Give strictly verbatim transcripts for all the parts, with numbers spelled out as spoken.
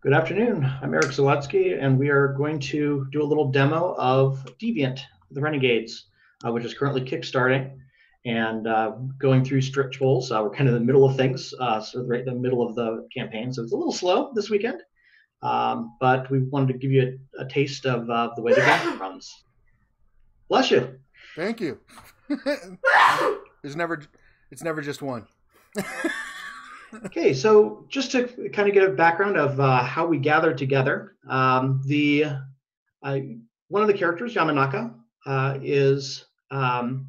Good afternoon. I'm Eric Zawadski, and we are going to do a little demo of Deviant: The Renegades, uh, which is currently kickstarting and uh, going through stretch goals. Uh, we're kind of in the middle of things, uh, so right in the middle of the campaign, so it's a little slow this weekend, um, but we wanted to give you a, a taste of uh, the way the game runs. Bless you. Thank you. There's never, it's never just one. Okay, so just to kind of get a background of uh, how we gather together, um, the uh, one of the characters, Yamanaka, uh, is um,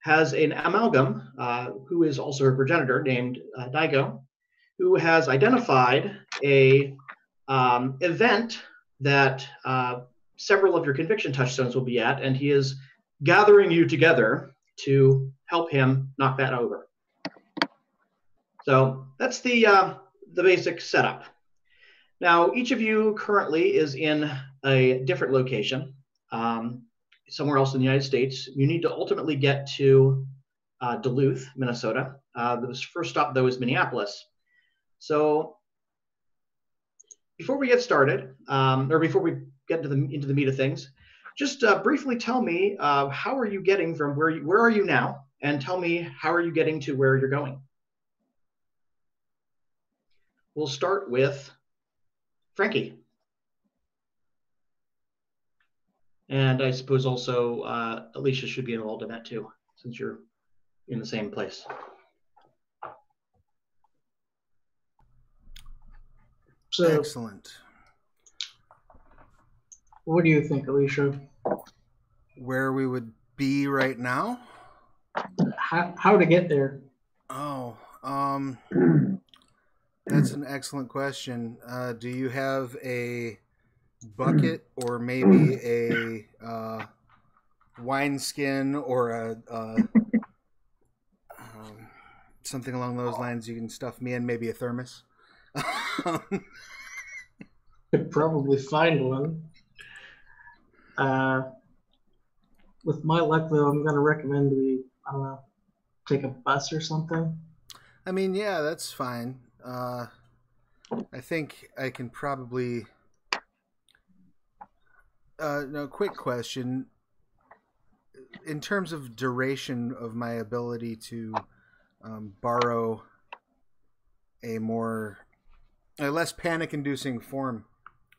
has an amalgam uh, who is also a progenitor named uh, Daigo, who has identified a um, event that uh, several of your conviction touchstones will be at, and he is gathering you together to help him knock that over. So that's the, uh, the basic setup. Now, each of you currently is in a different location, um, somewhere else in the United States. You need to ultimately get to uh, Duluth, Minnesota. Uh, the first stop, though, is Minneapolis. So before we get started, um, or before we get into the, into the meat of things, just uh, briefly tell me, uh, how are you getting from where you, where are you now? And tell me, how are you getting to where you're going? We'll start with Frankie. And I suppose also uh, Alicia should be involved in that too, since you're in the same place. So, excellent. What do you think, Alicia? Where we would be right now? How, how to get there? Oh, um... that's an excellent question. Uh, do you have a bucket or maybe a uh, wineskin or a, uh, um, something along those lines you can stuff me in, maybe a thermos? Could probably find one. Uh, with my luck, though, I'm going to recommend we, I don't know, take a bus or something. I mean, yeah, that's fine. Uh, I think I can probably, uh, no, quick question. In terms of duration of my ability to, um, borrow a more, a less panic inducing form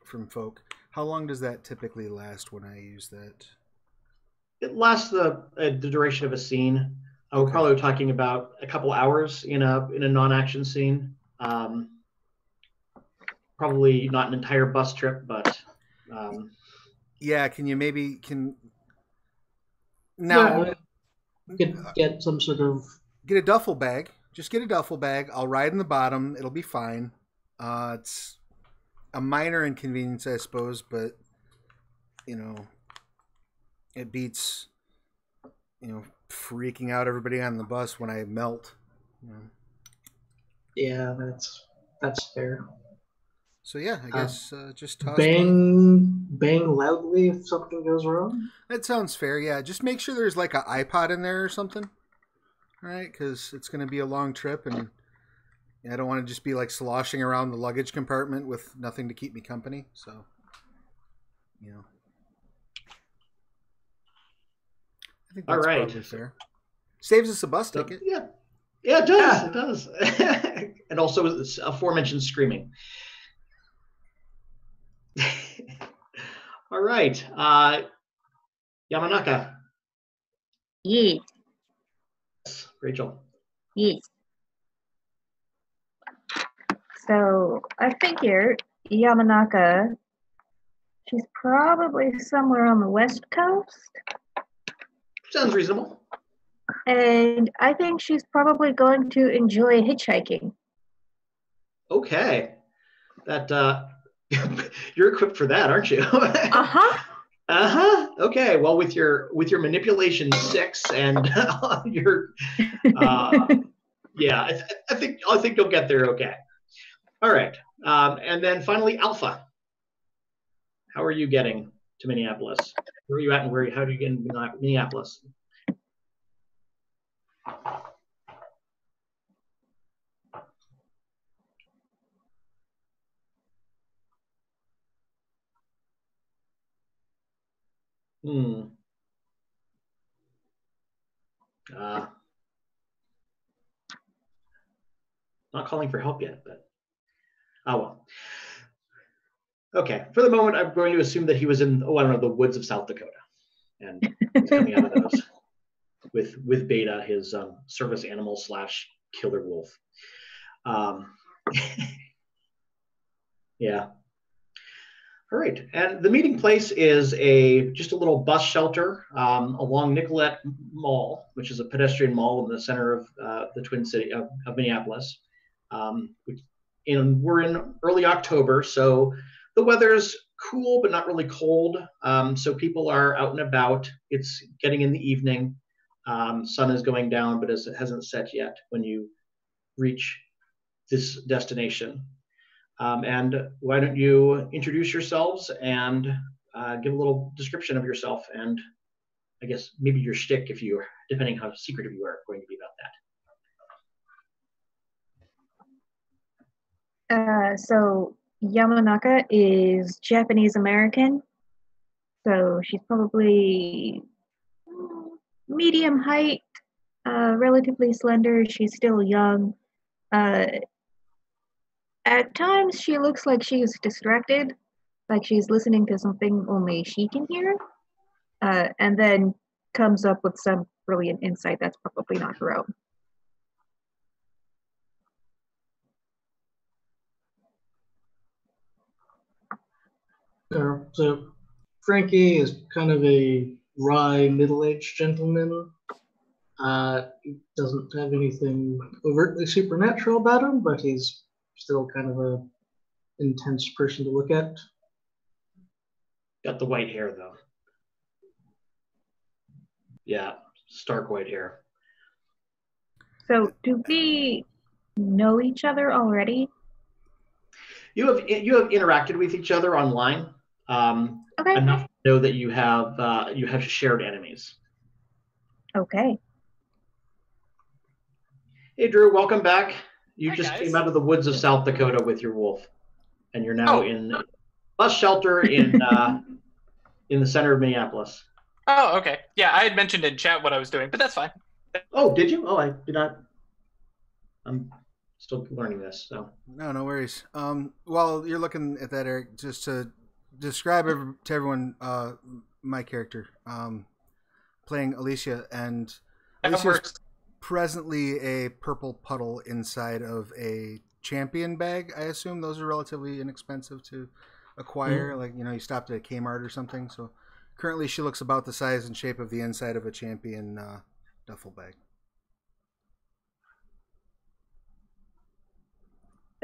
from folk, how long does that typically last when I use that? It lasts the, uh, the duration of a scene. Uh, we're probably talking about a couple hours in a, in a non-action scene. Um, probably not an entire bus trip, but, um, yeah. Can you maybe, can now yeah, get, get some sort of, get a duffel bag, just get a duffel bag. I'll ride in the bottom. It'll be fine. Uh, it's a minor inconvenience, I suppose, but you know, it beats, you know, freaking out everybody on the bus when I melt, you know. Yeah, that's that's fair. So yeah, I guess uh, uh, just toss bang, one. bang loudly if something goes wrong. That sounds fair. Yeah, just make sure there's like an iPod in there or something, all right? Because it's going to be a long trip, and I don't want to just be like sloshing around the luggage compartment with nothing to keep me company. So, you know, I think that's all right. Probably fair. Saves us a bus so, ticket. Yeah. Yeah, it does. It does. And also aforementioned screaming. All right. Uh, Yamanaka. Yes. Rachel. Yes. So I figure Yamanaka, she's probably somewhere on the West Coast. Sounds reasonable. And I think she's probably going to enjoy hitchhiking. Okay. That uh, you're equipped for that, aren't you? Uh-huh. Uh-huh. Okay. Well, with your with your manipulation six and uh, your uh, yeah, I, th I think I think you'll get there. Okay. All right. Um, and then finally, Alpha. How are you getting to Minneapolis? Where are you at, and where? How do you get in Minneapolis? Hmm. Uh, not calling for help yet, but ah, well. Okay, for the moment, I'm going to assume that he was in, oh, I don't know, the woods of South Dakota. And he's coming out of those with, with Beta, his um, service animal slash killer wolf. Um, yeah. All right, and the meeting place is a just a little bus shelter um, along Nicollet Mall, which is a pedestrian mall in the center of uh, the Twin City of, of Minneapolis. Um, and we're in early October, so the weather's cool but not really cold. Um, so people are out and about. It's getting in the evening. Um, sun is going down, but it hasn't set yet when you reach this destination. Um, and why don't you introduce yourselves and uh, give a little description of yourself and I guess maybe your shtick if you are, depending how secretive you are going to be about that. Uh, so Yamanaka is Japanese American. So she's probably medium height, uh, relatively slender. She's still young. Uh, At times, she looks like she is distracted, like she's listening to something only she can hear, uh, and then comes up with some brilliant insight that's probably not her own. Yeah, so Frankie is kind of a wry, middle-aged gentleman. Uh, he doesn't have anything overtly supernatural about him, but he's still kind of a intense person to look at. Got the white hair though. Yeah, stark white hair. So do we know each other already? You have you have interacted with each other online. Um, okay. Enough to know that you have uh, you have shared enemies. Okay. Hey Drew, welcome back. You Hi just guys. Came out of the woods of South Dakota with your wolf, and you're now oh. in a bus shelter in uh, in the center of Minneapolis. Oh, okay. Yeah, I had mentioned in chat what I was doing, but that's fine. Oh, did you? Oh, I did not. I'm still learning this, so. No, no worries. Um, while you're looking at that, Eric, just to describe every, to everyone uh, my character, um, playing Alicia, and Alicia's presently a purple puddle inside of a champion bag. I assume those are relatively inexpensive to acquire. Mm-hmm. Like, you know, you stopped at a Kmart or something. So currently she looks about the size and shape of the inside of a champion uh, duffel bag.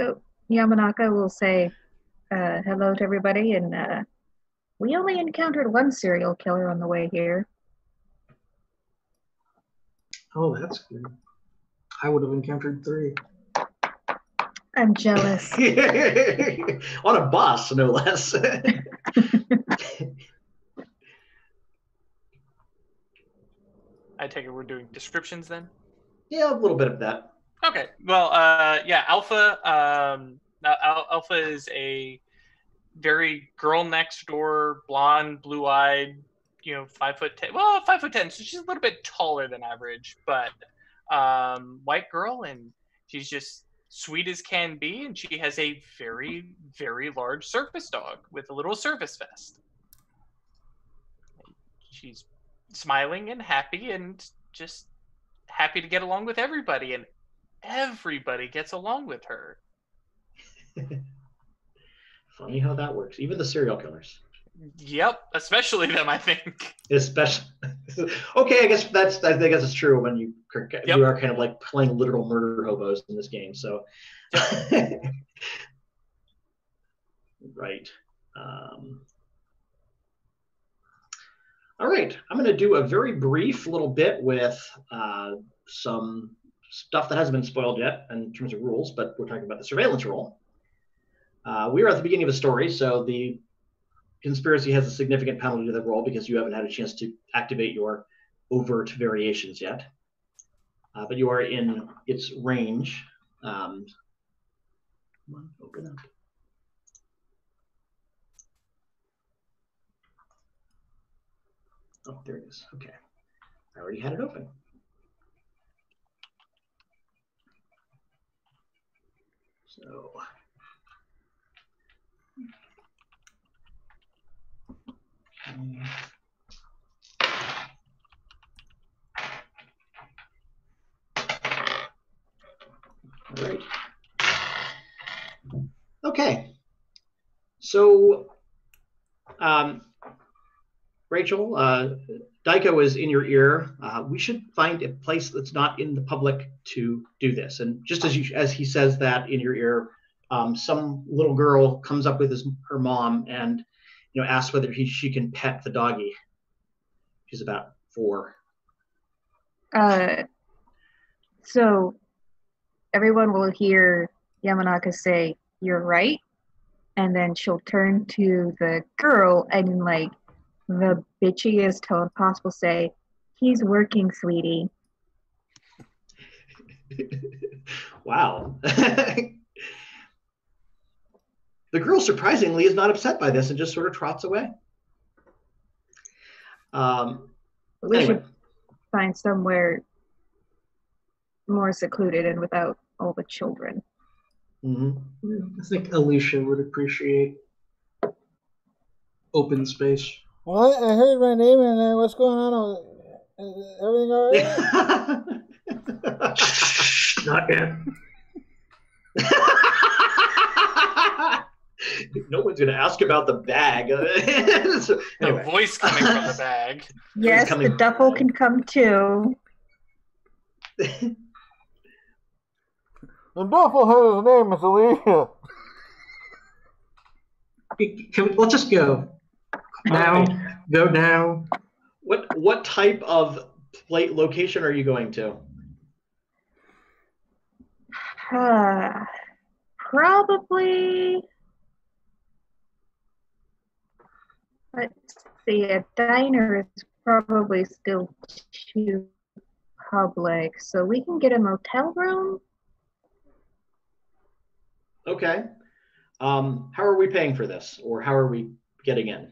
So Yamanaka will say uh, hello to everybody. And uh, we only encountered one serial killer on the way here. Oh, that's good. I would have encountered three. I'm jealous. On a bus, no less. I take it we're doing descriptions then? Yeah, a little bit of that. Okay. Well, uh, yeah, Alpha. Um, Al Alpha is a very girl next door, blonde, blue-eyed, you know, five foot ten. Well, five foot ten. So she's a little bit taller than average, but um, white girl, and she's just sweet as can be. And she has a very, very large service dog with a little service vest. She's smiling and happy, and just happy to get along with everybody, and everybody gets along with her. Funny how that works. Even the serial killers. Yep, especially them, I think. Especially, okay, I guess that's I guess it's true when you yep. you are kind of like playing literal murder hobos in this game. So, yep. Right. Um, all right, I'm going to do a very brief little bit with uh, some stuff that hasn't been spoiled yet in terms of rules, but we're talking about the surveillance rule. Uh, we are at the beginning of a story, so the conspiracy has a significant penalty to the roll because you haven't had a chance to activate your overt variations yet, uh, but you are in its range. Um, come on, open up. Oh, there it is. Okay. I already had it open. So um, all right. Okay. So um Rachel, uh, Daigo is in your ear. Uh, we should find a place that's not in the public to do this. And just as you, as he says that in your ear, um, some little girl comes up with his, her mom and, you know, asks whether he, she can pet the doggy. She's about four. Uh, so everyone will hear Yamanaka say, "You're right." And then she'll turn to the girl and, like, the bitchiest tone possible say, "He's working, sweetie." Wow. The girl surprisingly is not upset by this and just sort of trots away. Um, we anyway. should find somewhere more secluded and without all the children. Mm-hmm. I think Alicia would appreciate open space. Well, I heard my name, and uh, what's going on? Is everything all right? Shh, not yet. No one's going to ask about the bag. So, anyway. The voice coming from the bag. Yes, the duffel can come too. The duffel has his name, it's Alicia. Can we, let's just go. Now, right. Go now. What what type of plate location are you going to? Uh, probably. Let's see. A diner is probably still too public, so we can get a motel room. Okay. Um, how are we paying for this, or how are we getting in?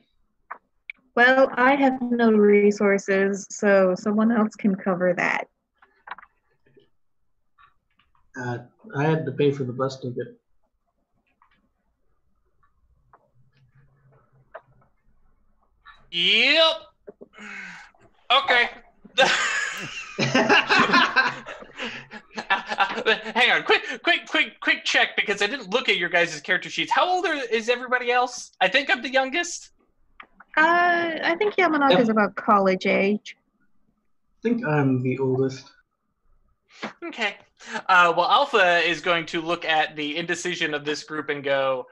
Well, I have no resources, so someone else can cover that. Uh, I had to pay for the bus ticket. Yep. Okay. Hang on, quick, quick, quick, quick check, because I didn't look at your guys' character sheets. How old are, is everybody else? I think I'm the youngest. Uh, I think Yamanaka is about college age. I think I'm the oldest. Okay. Uh, well, Alpha is going to look at the indecision of this group and go,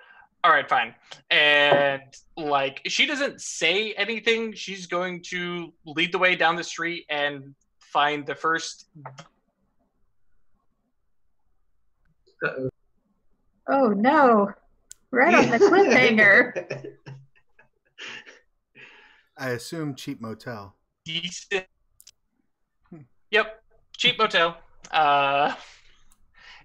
all right, fine. And, like, she doesn't say anything. She's going to lead the way down the street and find the first... Uh-oh. Oh, no. Right on the cliffhanger. I assume cheap motel. Yep, cheap motel. Uh,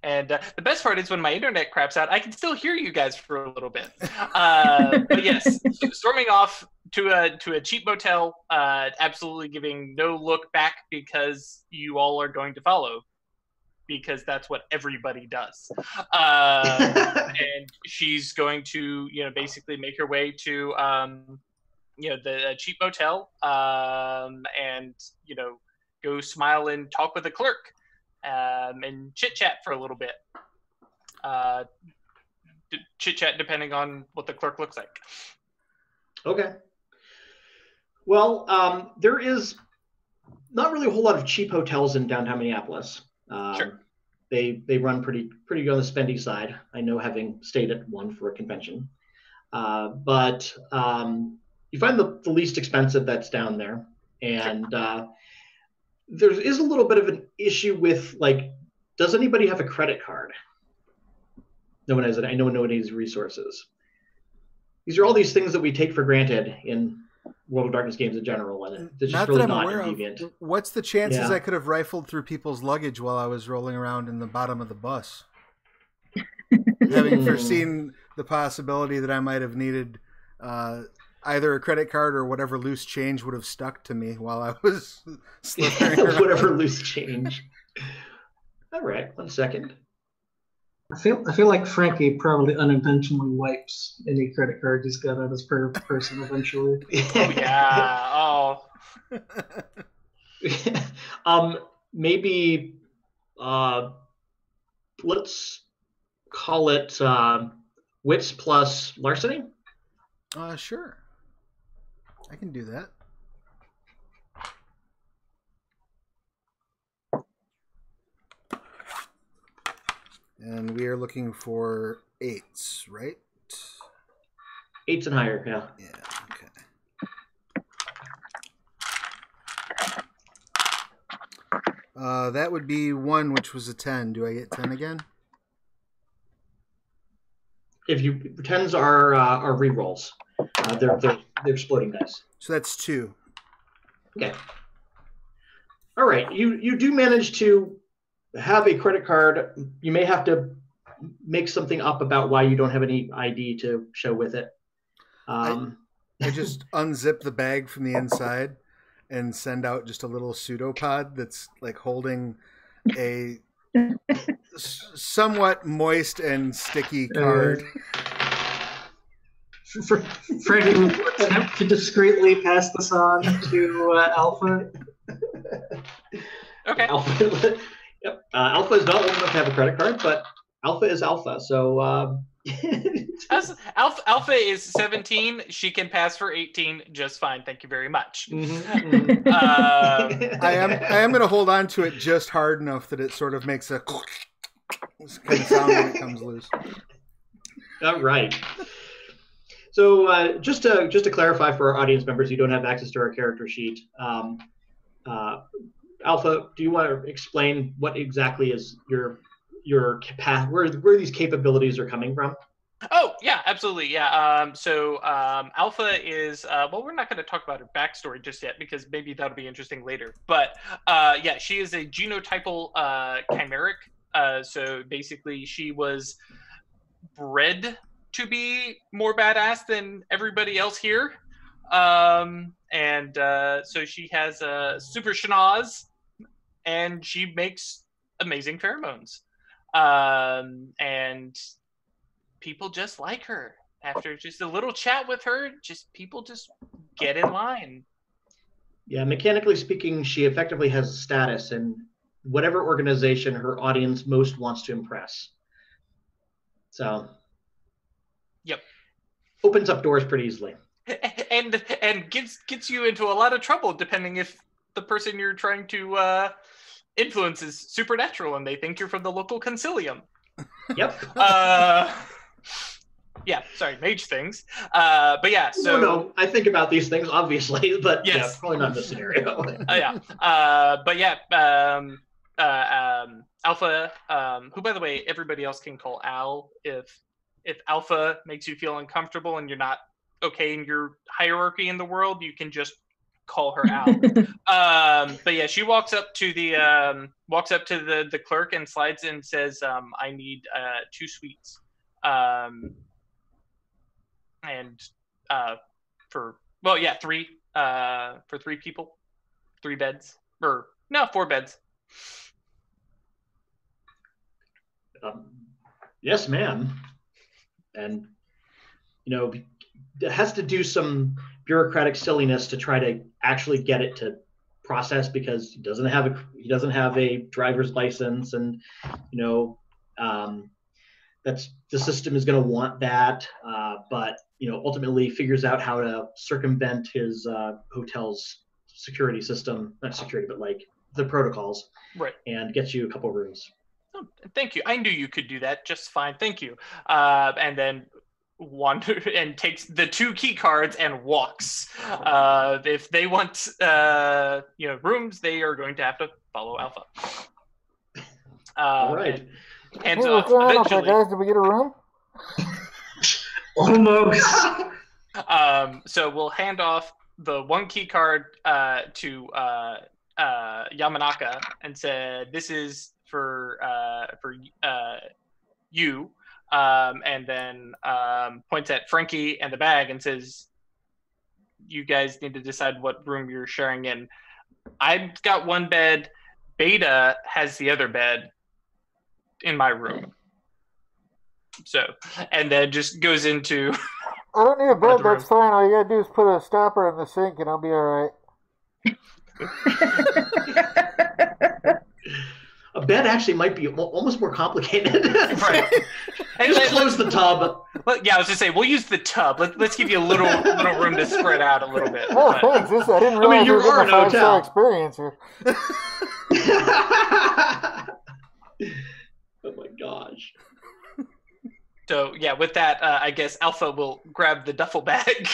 and uh, the best part is when my internet craps out, I can still hear you guys for a little bit. Uh, but yes, storming off to a to a cheap motel, uh, absolutely giving no look back, because you all are going to follow, because that's what everybody does. Uh, and she's going to, you know, basically make her way to. Um, you know, the cheap motel, um, and, you know, go smile and talk with the clerk, um, and chit-chat for a little bit. Uh, chit-chat depending on what the clerk looks like. Okay. Well, um, there is not really a whole lot of cheap hotels in downtown Minneapolis. Um, sure. They, they run pretty, pretty on the spendy side. I know, having stayed at one for a convention. Uh, but... Um, you find the, the least expensive that's down there. And uh, there is a little bit of an issue with, like, does anybody have a credit card? No one has it. I know no one has resources. These are all these things that we take for granted in World of Darkness games in general. And it's just not really that I'm not aware deviant. Of. What's the chances yeah. I could have rifled through people's luggage while I was rolling around in the bottom of the bus? Having foreseen the possibility that I might have needed... Uh, either a credit card or whatever loose change would have stuck to me while I was slithering around. Whatever loose change. All right, one second. I feel I feel like Frankie probably unintentionally wipes any credit card he's got on his per person eventually. Oh, yeah. Oh. um. Maybe. Uh. Let's call it uh, wits plus larceny. Uh, sure. I can do that. And we are looking for eights, right? Eights and higher, yeah. Yeah, okay. Uh, that would be one, which was a ten. Do I get ten again? If you tens are uh, are re-rolls, uh, they're they're they're exploding dice. So that's two. Okay. All right. You you do manage to have a credit card. You may have to make something up about why you don't have any I D to show with it. Um, I, I just unzip the bag from the inside and send out just a little pseudopod that's like holding a somewhat moist and sticky card. Uh, Freddie will attempt to discreetly pass this on to uh, Alpha. Okay. Alpha. Yep. Uh, Alpha is not old enough to have a credit card, but Alpha is Alpha. So um... Alpha, Alpha is seventeen. She can pass for eighteen just fine. Thank you very much. Mm-hmm. um... I am I am going to hold on to it just hard enough that it sort of makes a kind of sound when it comes loose. All right. So uh, just to just to clarify for our audience members, you don't have access to our character sheet. Um, uh, Alpha, do you want to explain what exactly is your your capacity, where where these capabilities are coming from? Oh yeah, absolutely, yeah. Um, so um, Alpha is uh, well, we're not going to talk about her backstory just yet because maybe that'll be interesting later. But uh, yeah, she is a genotypal uh, chimeric. Uh, so basically, she was bred to be more badass than everybody else here, um, and uh, so she has a super schnoz. And she makes amazing pheromones. Um, and people just like her. After just a little chat with her, just people just get in line. Yeah, mechanically speaking, she effectively has a status in whatever organization her audience most wants to impress. So, yep. Opens up doors pretty easily. And, and gets, gets you into a lot of trouble depending if the person you're trying to uh, influence is supernatural and they think you're from the local concilium. Yep. Uh, yeah, sorry, mage things. Uh, but yeah, so... No, no, I think about these things, obviously, but yes. Yeah, probably not in this scenario. uh, yeah, uh, but yeah, um, uh, um, Alpha, um, who, by the way, everybody else can call Al if if Alpha makes you feel uncomfortable and you're not okay in your hierarchy in the world, you can just call her out. Um, but yeah, she walks up to the um, walks up to the the clerk and slides in and says, um, "I need uh, two sweets, um, and uh, for well, yeah, three uh, for three people, three beds, or no, four beds." Um, yes, ma'am, and you know, it has to do some bureaucratic silliness to try to actually get it to process because he doesn't have a he doesn't have a driver's license, and you know um, that's the system is going to want that, uh, but you know ultimately figures out how to circumvent his uh, hotel's security system, not security but like the protocols, right? And gets you a couple rooms. Oh, thank you. I knew you could do that just fine. Thank you. Uh, and then. One and takes the two key cards and walks. Uh, if they want, uh, you know, rooms, they are going to have to follow Alpha. Uh, All right. And, hands hey, off. Eventually. Guys, did we get a room? Almost. Um, so we'll hand off the one key card uh, to uh, uh, Yamanaka and said, "This is for uh, for uh, you." Um, and then um, points at Frankie and the bag and says, you guys need to decide what room you're sharing in. I've got one bed. Beta has the other bed in my room. So, and then just goes into... I don't need a bed, that's fine. All you gotta do is put a stopper in the sink and I'll be alright. A bed actually might be almost more complicated. Right. And just close the tub. Well, yeah, I was just saying, we'll use the tub. Let, let's give you a little little room to spread out a little bit. Oh, but... thanks. This, I didn't realize I mean, you were getting a five-star experience here. Oh my gosh. So, yeah, with that, uh, I guess Alpha will grab the duffel bag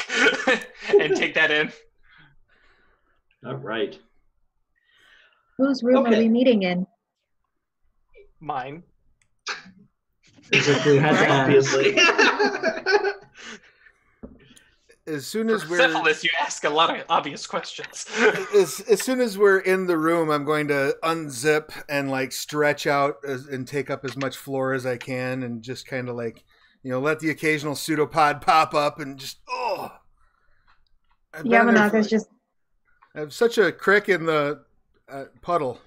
and take that in. All right. Whose room okay. are we meeting in? Mine. Exactly. Obviously. As soon as we're syphilis, you ask a lot of obvious questions. as, as soon as we're in the room, I'm going to unzip and like stretch out as, and take up as much floor as I can, and just kind of like, you know, let the occasional pseudopod pop up, and just oh. Yamanaka's just. I have such a crick in the uh, puddle.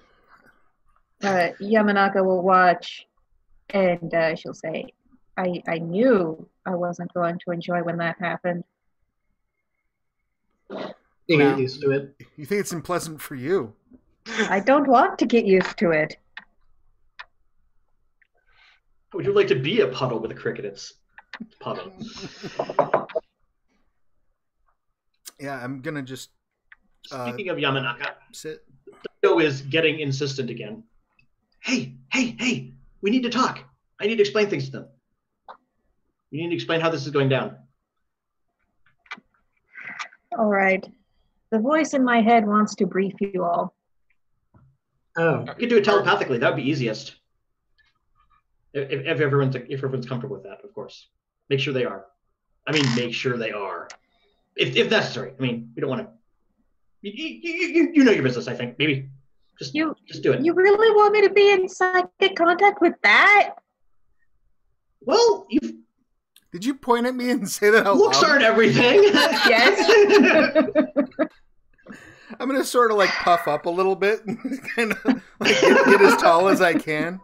Uh, Yamanaka will watch, and uh, she'll say, "I I knew I wasn't going to enjoy when that happened." You get um, used to it. You think it's unpleasant for you? I don't want to get used to it. Would you like to be a puddle with a cricket? It's puddle. Yeah, I'm gonna just. Uh, Speaking of Yamanaka, sit. Daigo is getting insistent again. Hey, hey, hey! We need to talk. I need to explain things to them. You need to explain how this is going down. All right. The voice in my head wants to brief you all. Oh, you could do it telepathically. That would be easiest. If, if everyone's if everyone's comfortable with that, of course. Make sure they are. I mean, make sure they are. If if necessary. I mean, we don't want to. You, you, you, you know your business, I think. Maybe just you just do it. You really want me to be in psychic contact with that? Well, you've... Did you point at me and say that out loud? Looks aren't everything. Yes. I'm going to sort of like puff up a little bit and kind of like get, get as tall as I can.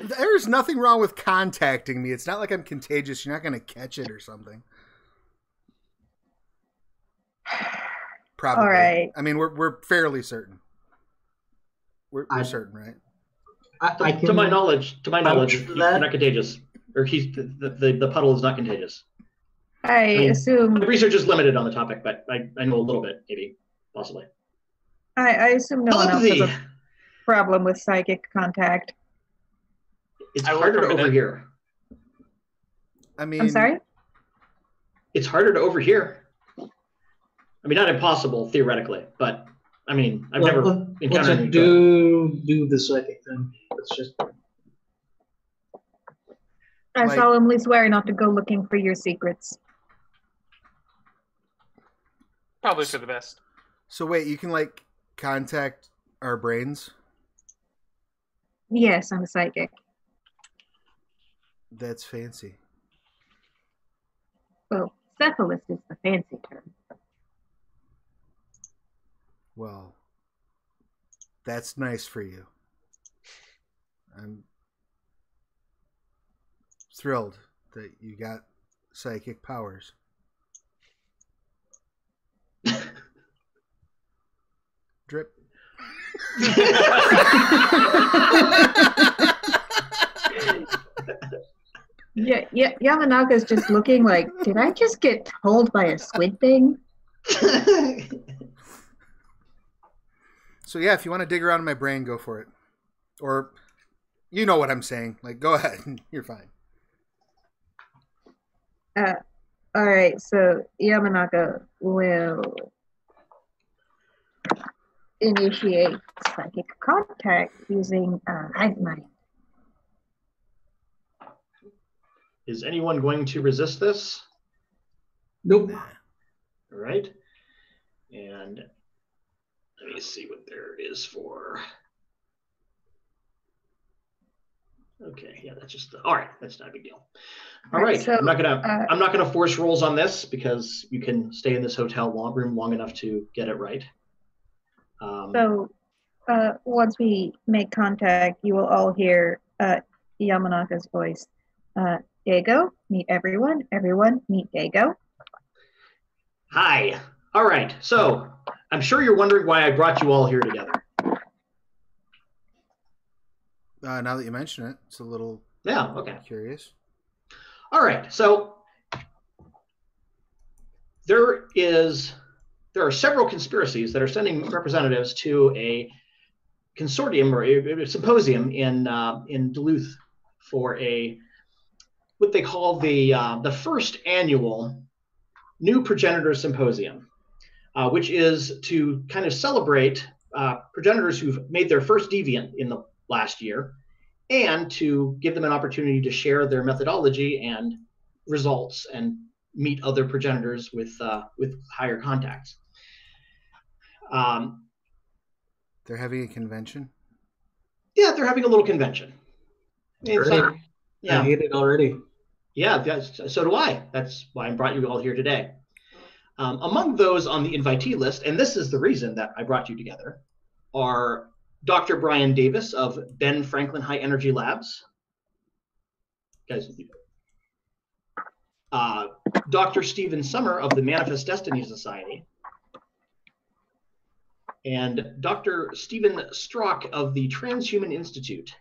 There's nothing wrong with contacting me. It's not like I'm contagious. You're not going to catch it or something. Probably. All right. I mean, we're we're fairly certain. We're, we're I, certain, right? I, I to, to my knowledge, to my knowledge, he's not contagious, or he's the, the the puddle is not contagious. I, I mean, assume the research is limited on the topic, but I, I know a little bit, maybe, possibly. I, I assume no one else has a problem with psychic contact. It's I harder to overhear. I mean, I'm sorry. It's harder to overhear. I mean, not impossible theoretically, but I mean, I've well, never well, encountered. Let's do do the psychic thing. It's just. I like, solemnly swear not to go looking for your secrets. Probably for the best. So wait, you can like contact our brains? Yes, I'm a psychic. That's fancy. Well, cephalus is the fancy term. Well, that's nice for you. I'm thrilled that you got psychic powers. Drip. Yeah, yeah, Yamanaka's just looking like, did I just get told by a squid thing? So yeah, if you want to dig around in my brain, go for it. Or, you know what I'm saying. Like, go ahead. You're fine. Uh, all right. So Yamanaka will initiate psychic contact using uh, hive mind. Is anyone going to resist this? Nope. All right. And... let me see what there is for. Okay, yeah, that's just the, all right. That's not a big deal. All right, so, I'm not gonna uh, I'm not gonna force rolls on this because you can stay in this hotel room long enough to get it right. Um, so uh, once we make contact, you will all hear uh, Yamanaka's voice. Uh, Daigo, meet everyone. Everyone, meet Daigo. Hi. All right. So I'm sure you're wondering why I brought you all here together. Uh, now that you mention it, it's a little yeah, okay. curious. All right. So there is there are several conspiracies that are sending representatives to a consortium or a, a symposium in uh, in Duluth for a what they call the uh, the first annual New Progenitor Symposium, uh, which is to kind of celebrate uh, progenitors who've made their first deviant in the last year, and to give them an opportunity to share their methodology and results and meet other progenitors with uh, with higher contacts. Um, they're having a convention? Yeah, they're having a little convention. It's like, yeah. I hate it already. Yeah, that's, so do I. That's why I brought you all here today. Um, among those on the invitee list, and this is the reason that I brought you together, are Doctor Brian Davis of Ben Franklin High Energy Labs. Guys, uh, Doctor Stephen Summer of the Manifest Destiny Society, and Doctor Stephen Strock of the Transhuman Institute.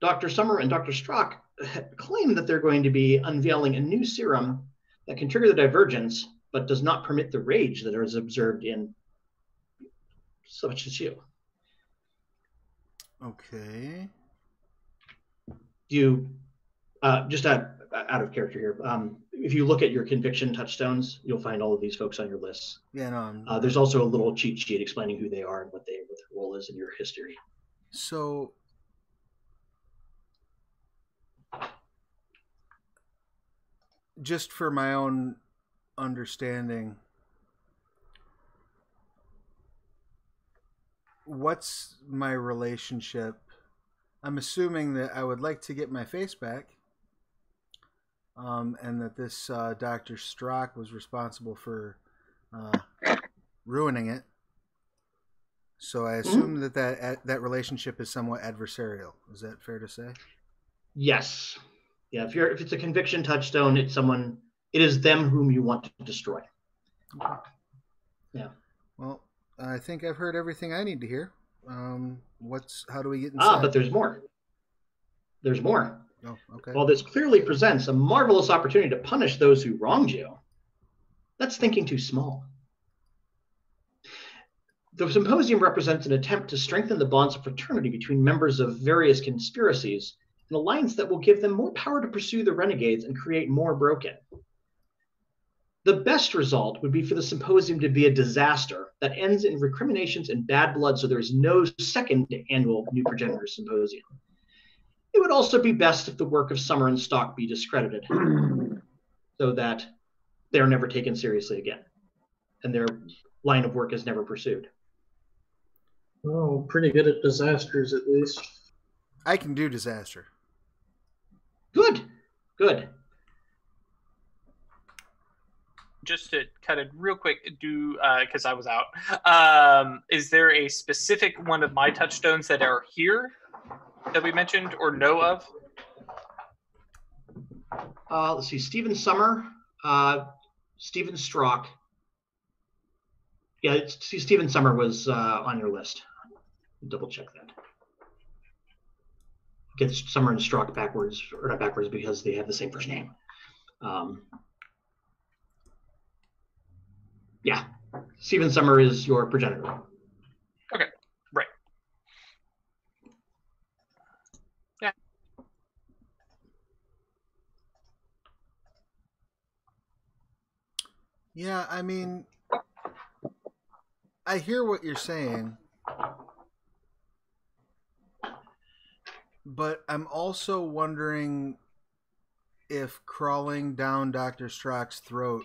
Doctor Summer and Doctor Strock claim that they're going to be unveiling a new serum that can trigger the divergence, but does not permit the rage that is observed in such as you. Okay. You, uh, just out, out of character here, um, if you look at your conviction touchstones, you'll find all of these folks on your lists. Yeah, no, I'm... Uh, there's also a little cheat sheet explaining who they are and what, they, what their role is in your history. So... just for my own understanding, what's my relationship? I'm assuming that I would like to get my face back, um, and that this uh, Doctor Strock was responsible for uh, ruining it. So I assume mm-hmm. that, that that relationship is somewhat adversarial. Is that fair to say? Yes. Yeah, if you're if it's a conviction touchstone, it's someone it is them whom you want to destroy. Okay. Yeah. Well, I think I've heard everything I need to hear. Um, what's how do we get inside? Ah, but there's more. There's more. Oh, okay. While this clearly presents a marvelous opportunity to punish those who wronged you, that's thinking too small. The symposium represents an attempt to strengthen the bonds of fraternity between members of various conspiracies, an alliance that will give them more power to pursue the renegades and create more broken. The best result would be for the symposium to be a disaster that ends in recriminations and bad blood, so there is no second annual New Progenitor Symposium. It would also be best if the work of Summer and Stock be discredited so that they are never taken seriously again and their line of work is never pursued. Oh, pretty good at disasters, at least. I can do disaster. Good, good. Just to cut it real quick, do because uh, I was out. Um, is there a specific one of my touchstones that are here that we mentioned or know of? Uh, let's see, Stephen Summer, uh, Stephen Strock. Yeah, it's, see, Stephen Summer was uh, on your list. Double check that. Gets Summer and Strock backwards, or not backwards, because they have the same first name. Um, yeah, Stephen Summer is your progenitor. Okay, right. Yeah. Yeah, I mean, I hear what you're saying. But I'm also wondering if crawling down Doctor Strock's throat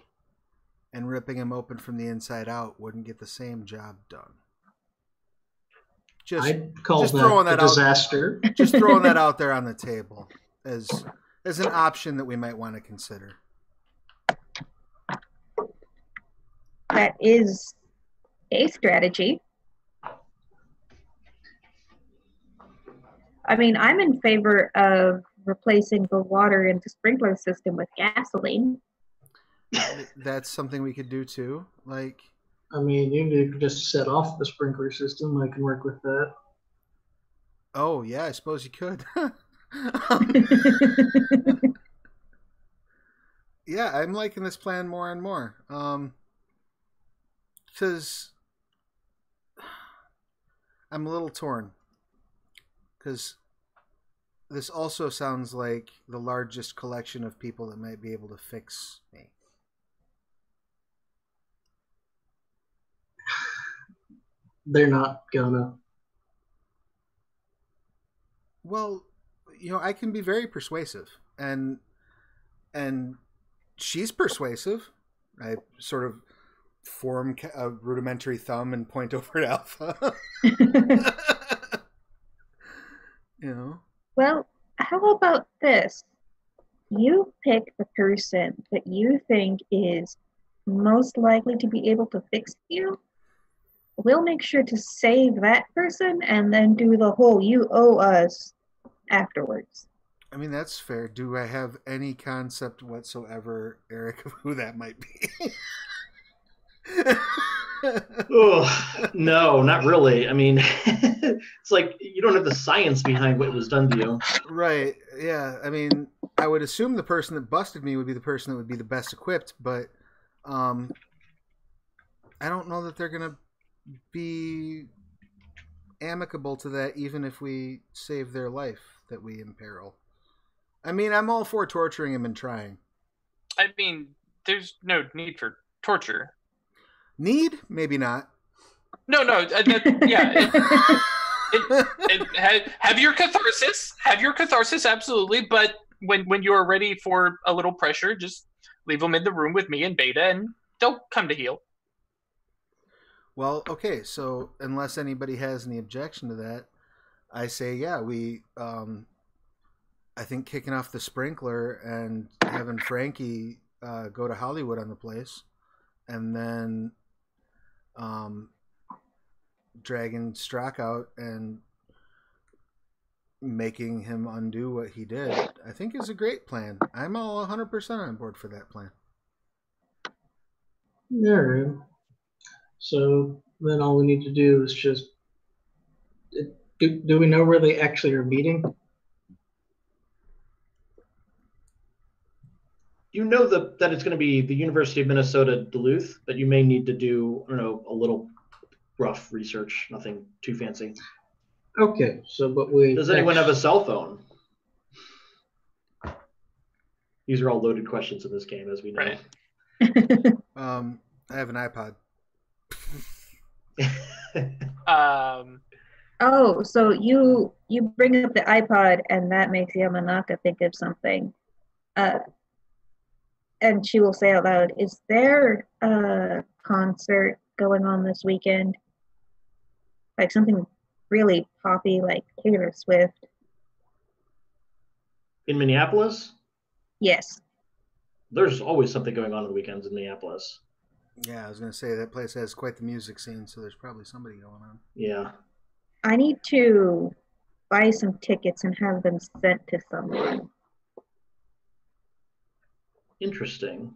and ripping him open from the inside out wouldn't get the same job done. Just, I'd call just that throwing that a disaster. Out, just throwing that out there on the table as as an option that we might want to consider. That is a strategy. I mean, I'm in favor of replacing the water in the sprinkler system with gasoline. That's something we could do too. Like, I mean, you could just set off the sprinkler system. I can work with that. Oh yeah, I suppose you could. um, yeah, I'm liking this plan more and more. Um, because I'm a little torn. Because this also sounds like the largest collection of people that might be able to fix me. They're not gonna. Well, you know, I can be very persuasive, and and she's persuasive. I sort of form a rudimentary thumb and point over at Alpha. You know. Well, how about this? You pick the person that you think is most likely to be able to fix you. We'll make sure to save that person and then do the whole "you owe us" afterwards. I mean, that's fair. Do I have any concept whatsoever, Eric, of who that might be? Oh, no, not really. I mean, it's like you don't have the science behind what was done to you. Right, yeah. I mean, I would assume the person that busted me would be the person that would be the best equipped, but um, I don't know that they're going to be amicable to that, even if we save their life that we imperil. I mean, I'm all for torturing him and trying. I mean, there's no need for torture. Need? Maybe not. No, no. Uh, that, yeah. It, it, it, it, have, have your catharsis. Have your catharsis, absolutely. But when, when you're ready for a little pressure, just leave them in the room with me and Beta, and they'll come to heal. Well, okay. So unless anybody has any objection to that, I say, yeah, we, um, I think kicking off the sprinkler and having Frankie uh, go to Hollywood on the place, and then um, dragging Strock out and making him undo what he did, I think is a great plan. I'm all one hundred percent on board for that plan. Yeah. So then all we need to do is just, do, do we know where they actually are meeting? You know the, that it's going to be the University of Minnesota Duluth, but you may need to do, I don't know, a little rough research, nothing too fancy. Okay, so but we... Does anyone have a cell phone? These are all loaded questions in this game, as we know. Right. um, I have an iPod. um... Oh, so you you bring up the iPod, and that makes Yamanaka think of something. Uh, and she will say out loud, "Is there a concert going on this weekend? Like something really poppy, like Taylor Swift?" In Minneapolis? Yes. There's always something going on on the weekends in Minneapolis. Yeah, I was going to say that place has quite the music scene, so there's probably somebody going on. Yeah. I need to buy some tickets and have them sent to someone. Interesting.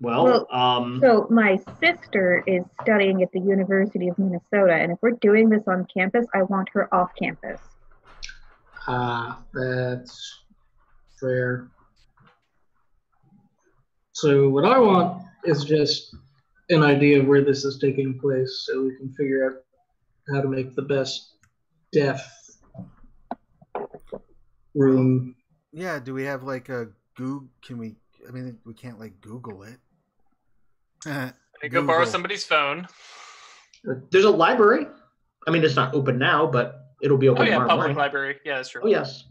Well, well um, so my sister is studying at the University of Minnesota, and if we're doing this on campus, I want her off campus. Ah, uh, that's fair. So what I want is just an idea of where this is taking place so we can figure out how to make the best deaf room. Yeah, do we have like a Google? Can we? I mean, we can't like Google it. Uh, I go borrow somebody's phone. There's a library. I mean, it's not open now, but it'll be open. Oh yeah, public library. Yeah, that's true. Oh yes,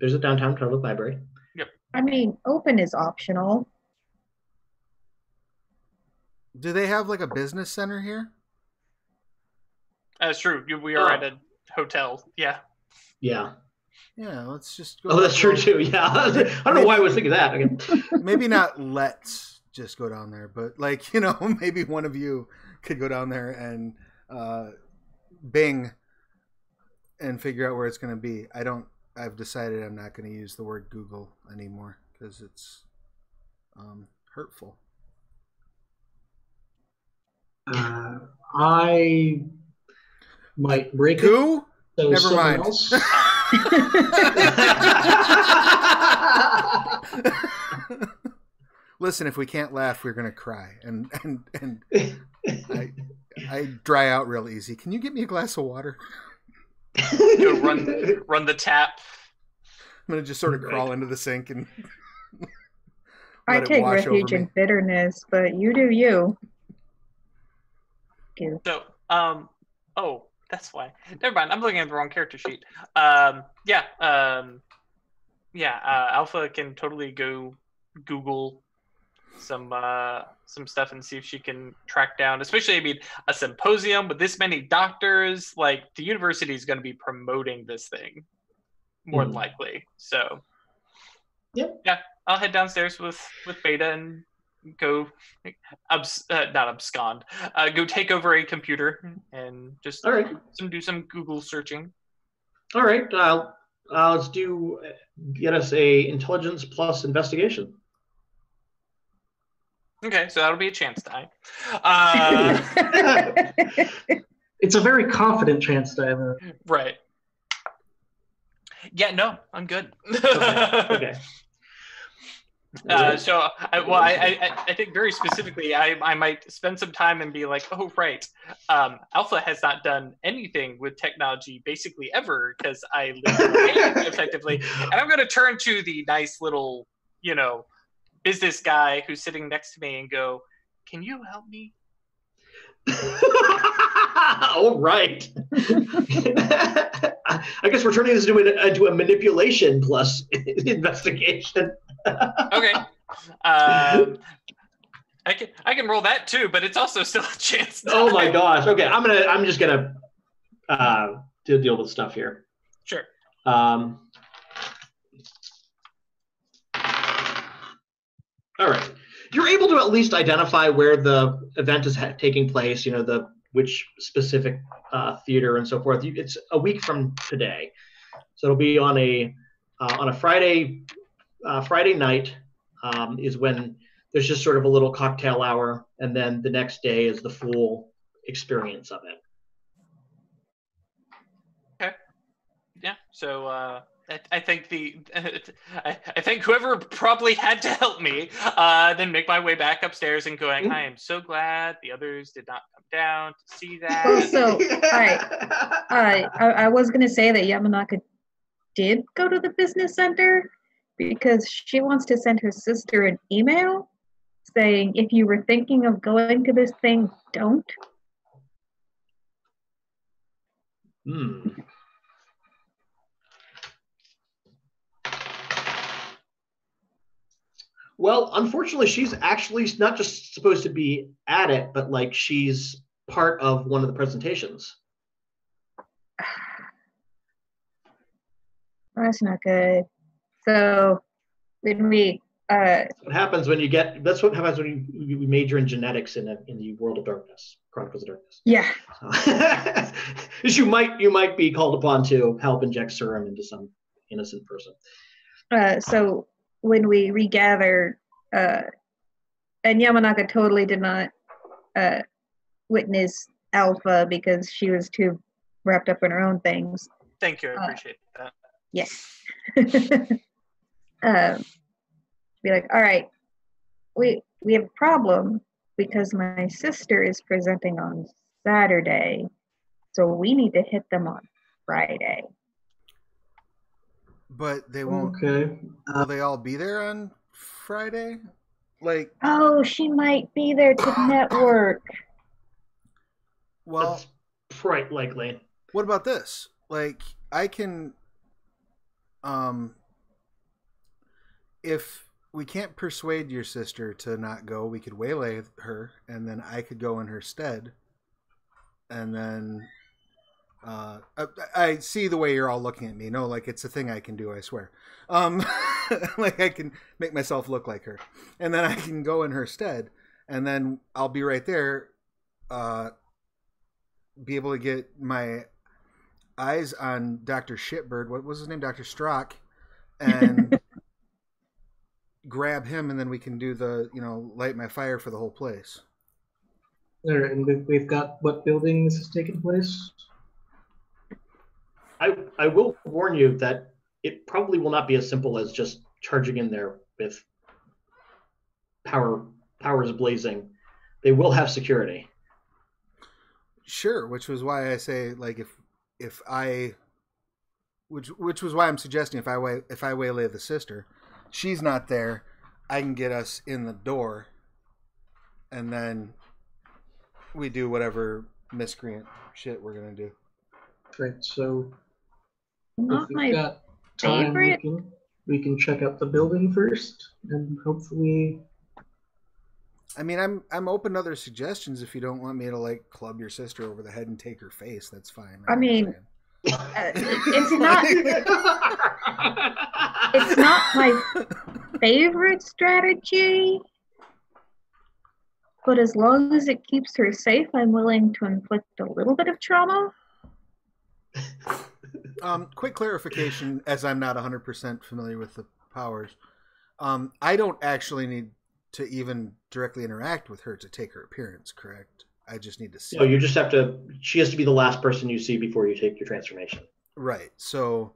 there's a downtown public library. Yep. I mean, open is optional. Do they have like a business center here? That's true. We are oh. at a hotel. Yeah. Yeah. Yeah, let's just go. Oh, that's true, too. Yeah. I don't maybe, know why I was thinking that. Okay. Maybe not let's just go down there, but, like, you know, maybe one of you could go down there and uh, bing and figure out where it's going to be. I don't, I've decided I'm not going to use the word Google anymore because it's um, hurtful. Uh, I might break Goo? It. So never mind. Else... Listen, if we can't laugh, we're gonna cry, and and and I, I dry out real easy. Can you get me a glass of water? Yo, run, run the tap. I'm gonna just sort of crawl into the sink and. I take refuge in bitterness, but you do you. Thank you. So, um, oh. That's why. Never mind. I'm looking at the wrong character sheet. Um, yeah. Um, yeah. Uh, Alpha can totally go Google some uh, some stuff and see if she can track down, especially, I mean, a symposium with this many doctors. Like, the university is going to be promoting this thing more mm-hmm. than likely. So, yep. Yeah. I'll head downstairs with, with Beta and go abs uh, not abscond uh go take over a computer and just all right. do, some, do some Google searching. All right, uh, uh let's do get us a intelligence plus investigation. Okay, so that'll be a chance die. Uh it's a very confident chance die, though. Right. Yeah, no, I'm good. Okay, okay. Uh, so, I, well, I, I, I think very specifically, I, I might spend some time and be like, oh, right, um, Alpha has not done anything with technology basically ever because I live in the game effectively. And I'm going to turn to the nice little, you know, business guy who's sitting next to me and go, can you help me? All right. I guess we're turning this into a, into a manipulation plus investigation. Okay. Um, I can I can roll that too, but it's also still a chance. To oh my gosh! Okay, I'm gonna I'm just gonna uh, to deal with stuff here. Sure. Um. All right. You're able to at least identify where the event is ha taking place. You know the which specific uh, theater and so forth. You, it's a week from today, so it'll be on a uh, on a Friday. Uh, Friday night um, is when there's just sort of a little cocktail hour, and then the next day is the full experience of it. Okay. Yeah. So uh, I, I think the I, I think whoever probably had to help me uh, then make my way back upstairs and going, mm-hmm. I am so glad the others did not come down to see that. Also, all right, all right. I, I was gonna say that Yamanaka did go to the business center. Because she wants to send her sister an email saying, if you were thinking of going to this thing, don't. Hmm. Well, unfortunately, she's actually not just supposed to be at it, but like she's part of one of the presentations. That's not good. So when we uh, that's what happens when you get that's what happens when you, you major in genetics in a, in the World of Darkness, Chronicles of Darkness. Yeah. So, you might you might be called upon to help inject serum into some innocent person. Uh, so when we regather, uh, and Yamanaka totally did not uh, witness Alpha because she was too wrapped up in her own things. Thank you, I appreciate uh, that. Yes. um, be like, all right, we we have a problem because my sister is presenting on Saturday, so we need to hit them on Friday. But they won't. Okay. Will they all be there on Friday? Like. Oh, she might be there to network. Well, that's quite likely. What about this? Like, I can. Um, if we can't persuade your sister to not go, we could waylay her, and then I could go in her stead, and then Uh, I, I see the way you're all looking at me. No, like it's a thing I can do, I swear. Um, like I can make myself look like her, and then I can go in her stead, and then I'll be right there, uh, be able to get my eyes on Doctor Shitbird. What was his name? Doctor Strock, and grab him, and then we can do the, you know, light my fire for the whole place. All right, and we've got what building this is taking place. I, I will warn you that it probably will not be as simple as just charging in there with power powers blazing. They will have security. Sure, which was why I say, like, if if I, which which was why I'm suggesting if I way, if I waylay the sister, she's not there, I can get us in the door, and then we do whatever miscreant shit we're gonna do. Right, so. Not my got time, favorite. We can, we can check out the building first, and hopefully. I mean, I'm I'm open to other suggestions. If you don't want me to like club your sister over the head and take her face, that's fine. I, I mean, uh, it's not. It's not my favorite strategy, but as long as it keeps her safe, I'm willing to inflict a little bit of trauma. Um, quick clarification, as I'm not one hundred percent familiar with the powers. Um, I don't actually need to even directly interact with her to take her appearance, correct? I just need to see. No, you just have to, she has to be the last person you see before you take your transformation. Right, so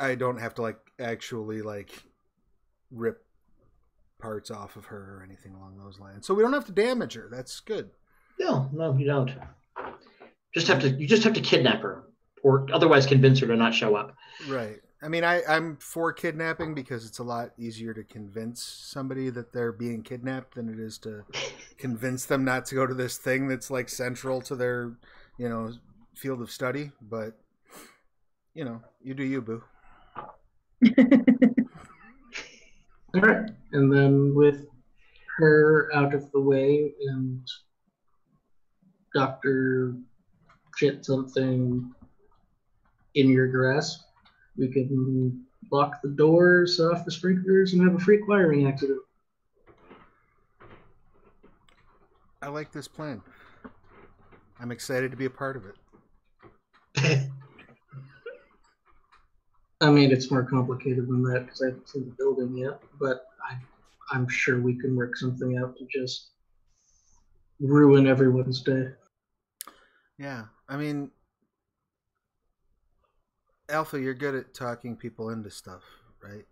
I don't have to like actually like rip parts off of her or anything along those lines. So we don't have to damage her, that's good. No, no, you don't. Just have to, you just have to kidnap her, or otherwise convince her to not show up. Right. I mean, I, I'm for kidnapping because it's a lot easier to convince somebody that they're being kidnapped than it is to convince them not to go to this thing that's like central to their, you know, field of study. But, you know, you do you, boo. All right. And then with her out of the way and Doctor Shit something in your grasp, we can lock the doors off the sprinklers and have a freak wiring accident. I like this plan. I'm excited to be a part of it. I mean, it's more complicated than that because I haven't seen the building yet, but I, I'm sure we can work something out to just ruin everyone's day. Yeah. I mean, Alpha, you're good at talking people into stuff, right?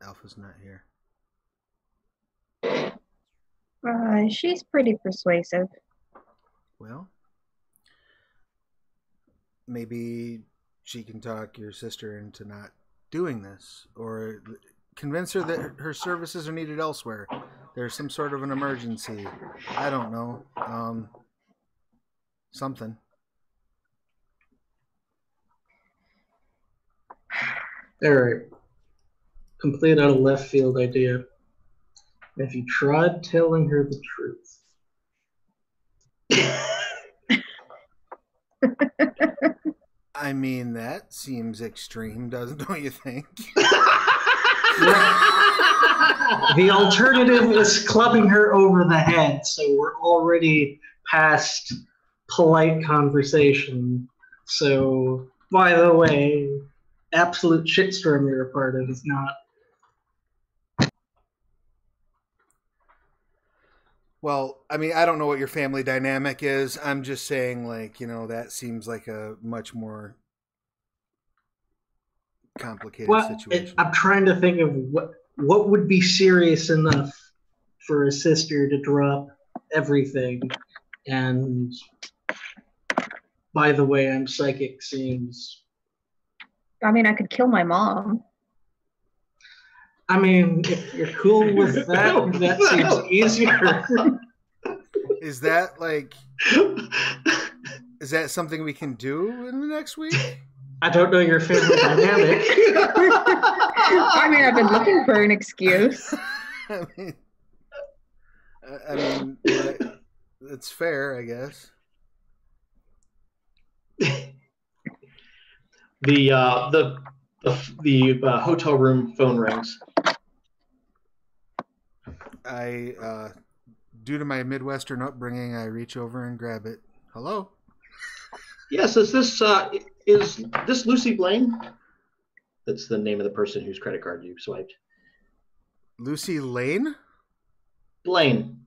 Alpha's not here. Uh, she's pretty persuasive. Well, maybe she can talk your sister into not doing this, or convince her that her services are needed elsewhere. There's some sort of an emergency. I don't know. Um, something. All right. Complete out of left field idea. If you tried telling her the truth. I mean, that seems extreme, doesn't don't you think? The alternative is clubbing her over the head, so we're already past polite conversation. So, by the way, absolute shitstorm you're a part of is not. Well, I mean, I don't know what your family dynamic is. I'm just saying, like, you know, that seems like a much more complicated well, situation. It, I'm trying to think of what... what would be serious enough for a sister to drop everything? And by the way, I'm psychic seems... I mean, I could kill my mom. I mean, if you're cool with that, that seems easier. Is that like... is that something we can do in the next week? I don't know your family dynamic. I mean, I've been looking for an excuse. I mean, I mean, it's fair, I guess. The uh, the the, the uh, hotel room phone rings. I, uh, due to my Midwestern upbringing, I reach over and grab it. Hello? Yes, is this uh, is this Lucy Lane? That's the name of the person whose credit card you swiped. Lucy Lane? Blaine.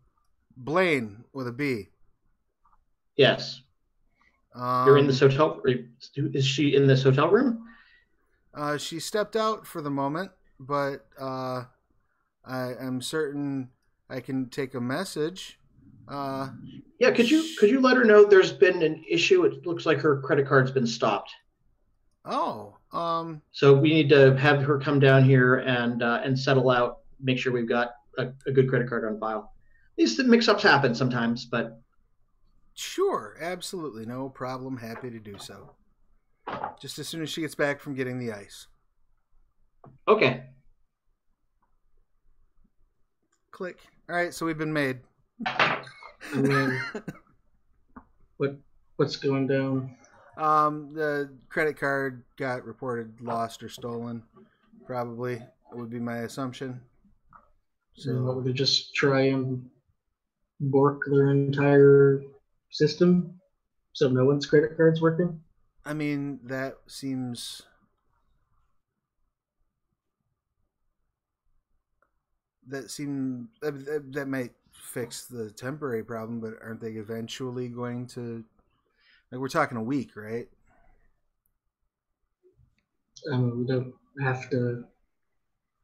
Blaine with a B. Yes. Um, You're in this hotel. Is she in this hotel room? Uh, she stepped out for the moment, but uh, I am certain I can take a message. Uh, yeah, could you could you let her know there's been an issue? It looks like her credit card's been stopped. Oh. Um, so we need to have her come down here and uh, and settle out. Make sure we've got a, a good credit card on file. These mix-ups happen sometimes, but. Sure, absolutely, no problem. Happy to do so. Just as soon as she gets back from getting the ice. Okay. Click. All right, so we've been made. And then, what what's going down? Um, the credit card got reported lost or stolen. Probably would be my assumption. So and what would they just try and bork their entire system, so no one's credit card's working? I mean, that seems that seem that, that might fix the temporary problem, but aren't they eventually going to, like, we're talking a week, right? I mean, we don't have to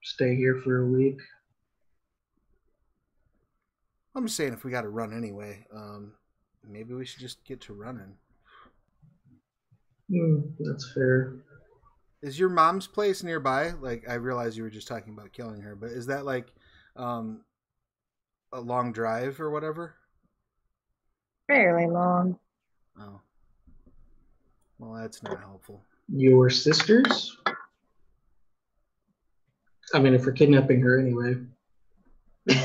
stay here for a week. I'm just saying, if we got to run anyway, um maybe we should just get to running. Mm, that's fair. Is your mom's place nearby? Like, I realize you were just talking about killing her, but is that like um, a long drive or whatever? Fairly long. Oh. Well, that's not helpful. Your sisters? I mean, if we're kidnapping her anyway.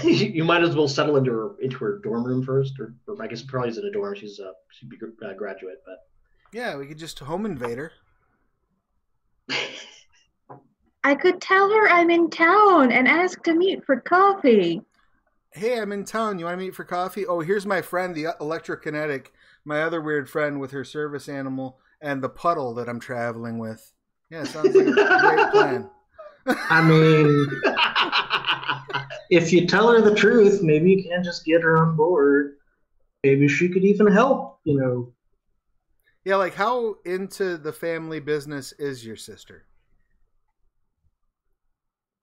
You might as well settle into her into her dorm room first, or, or I guess probably isn't a dorm. She's a she'd be a graduate, but yeah, we could just home invade her. I could tell her I'm in town and ask to meet for coffee. Hey, I'm in town. You want to meet for coffee? Oh, here's my friend, the electrokinetic, my other weird friend with her service animal and the puddle that I'm traveling with. Yeah, sounds like a great plan. I mean. If you tell her the truth, maybe you can just get her on board. Maybe she could even help, you know. Yeah, like, how into the family business is your sister?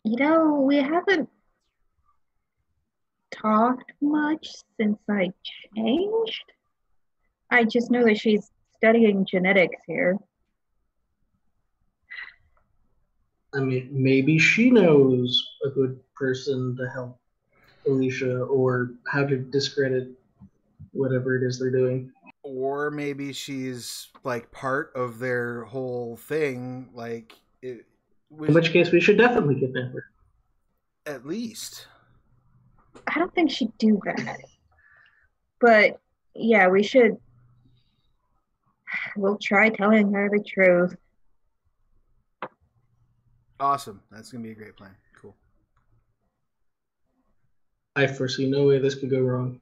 You know, we haven't talked much since I changed. I just know that she's studying genetics here. I mean, maybe she knows a good person to help Alicia, or how to discredit whatever it is they're doing. Or maybe she's like part of their whole thing. Like, it, we in which should, case, we should definitely kidnap her. At least. I don't think she'd do that. But yeah, we should. We'll try telling her the truth. Awesome. That's going to be a great plan. Cool. I foresee no way this could go wrong.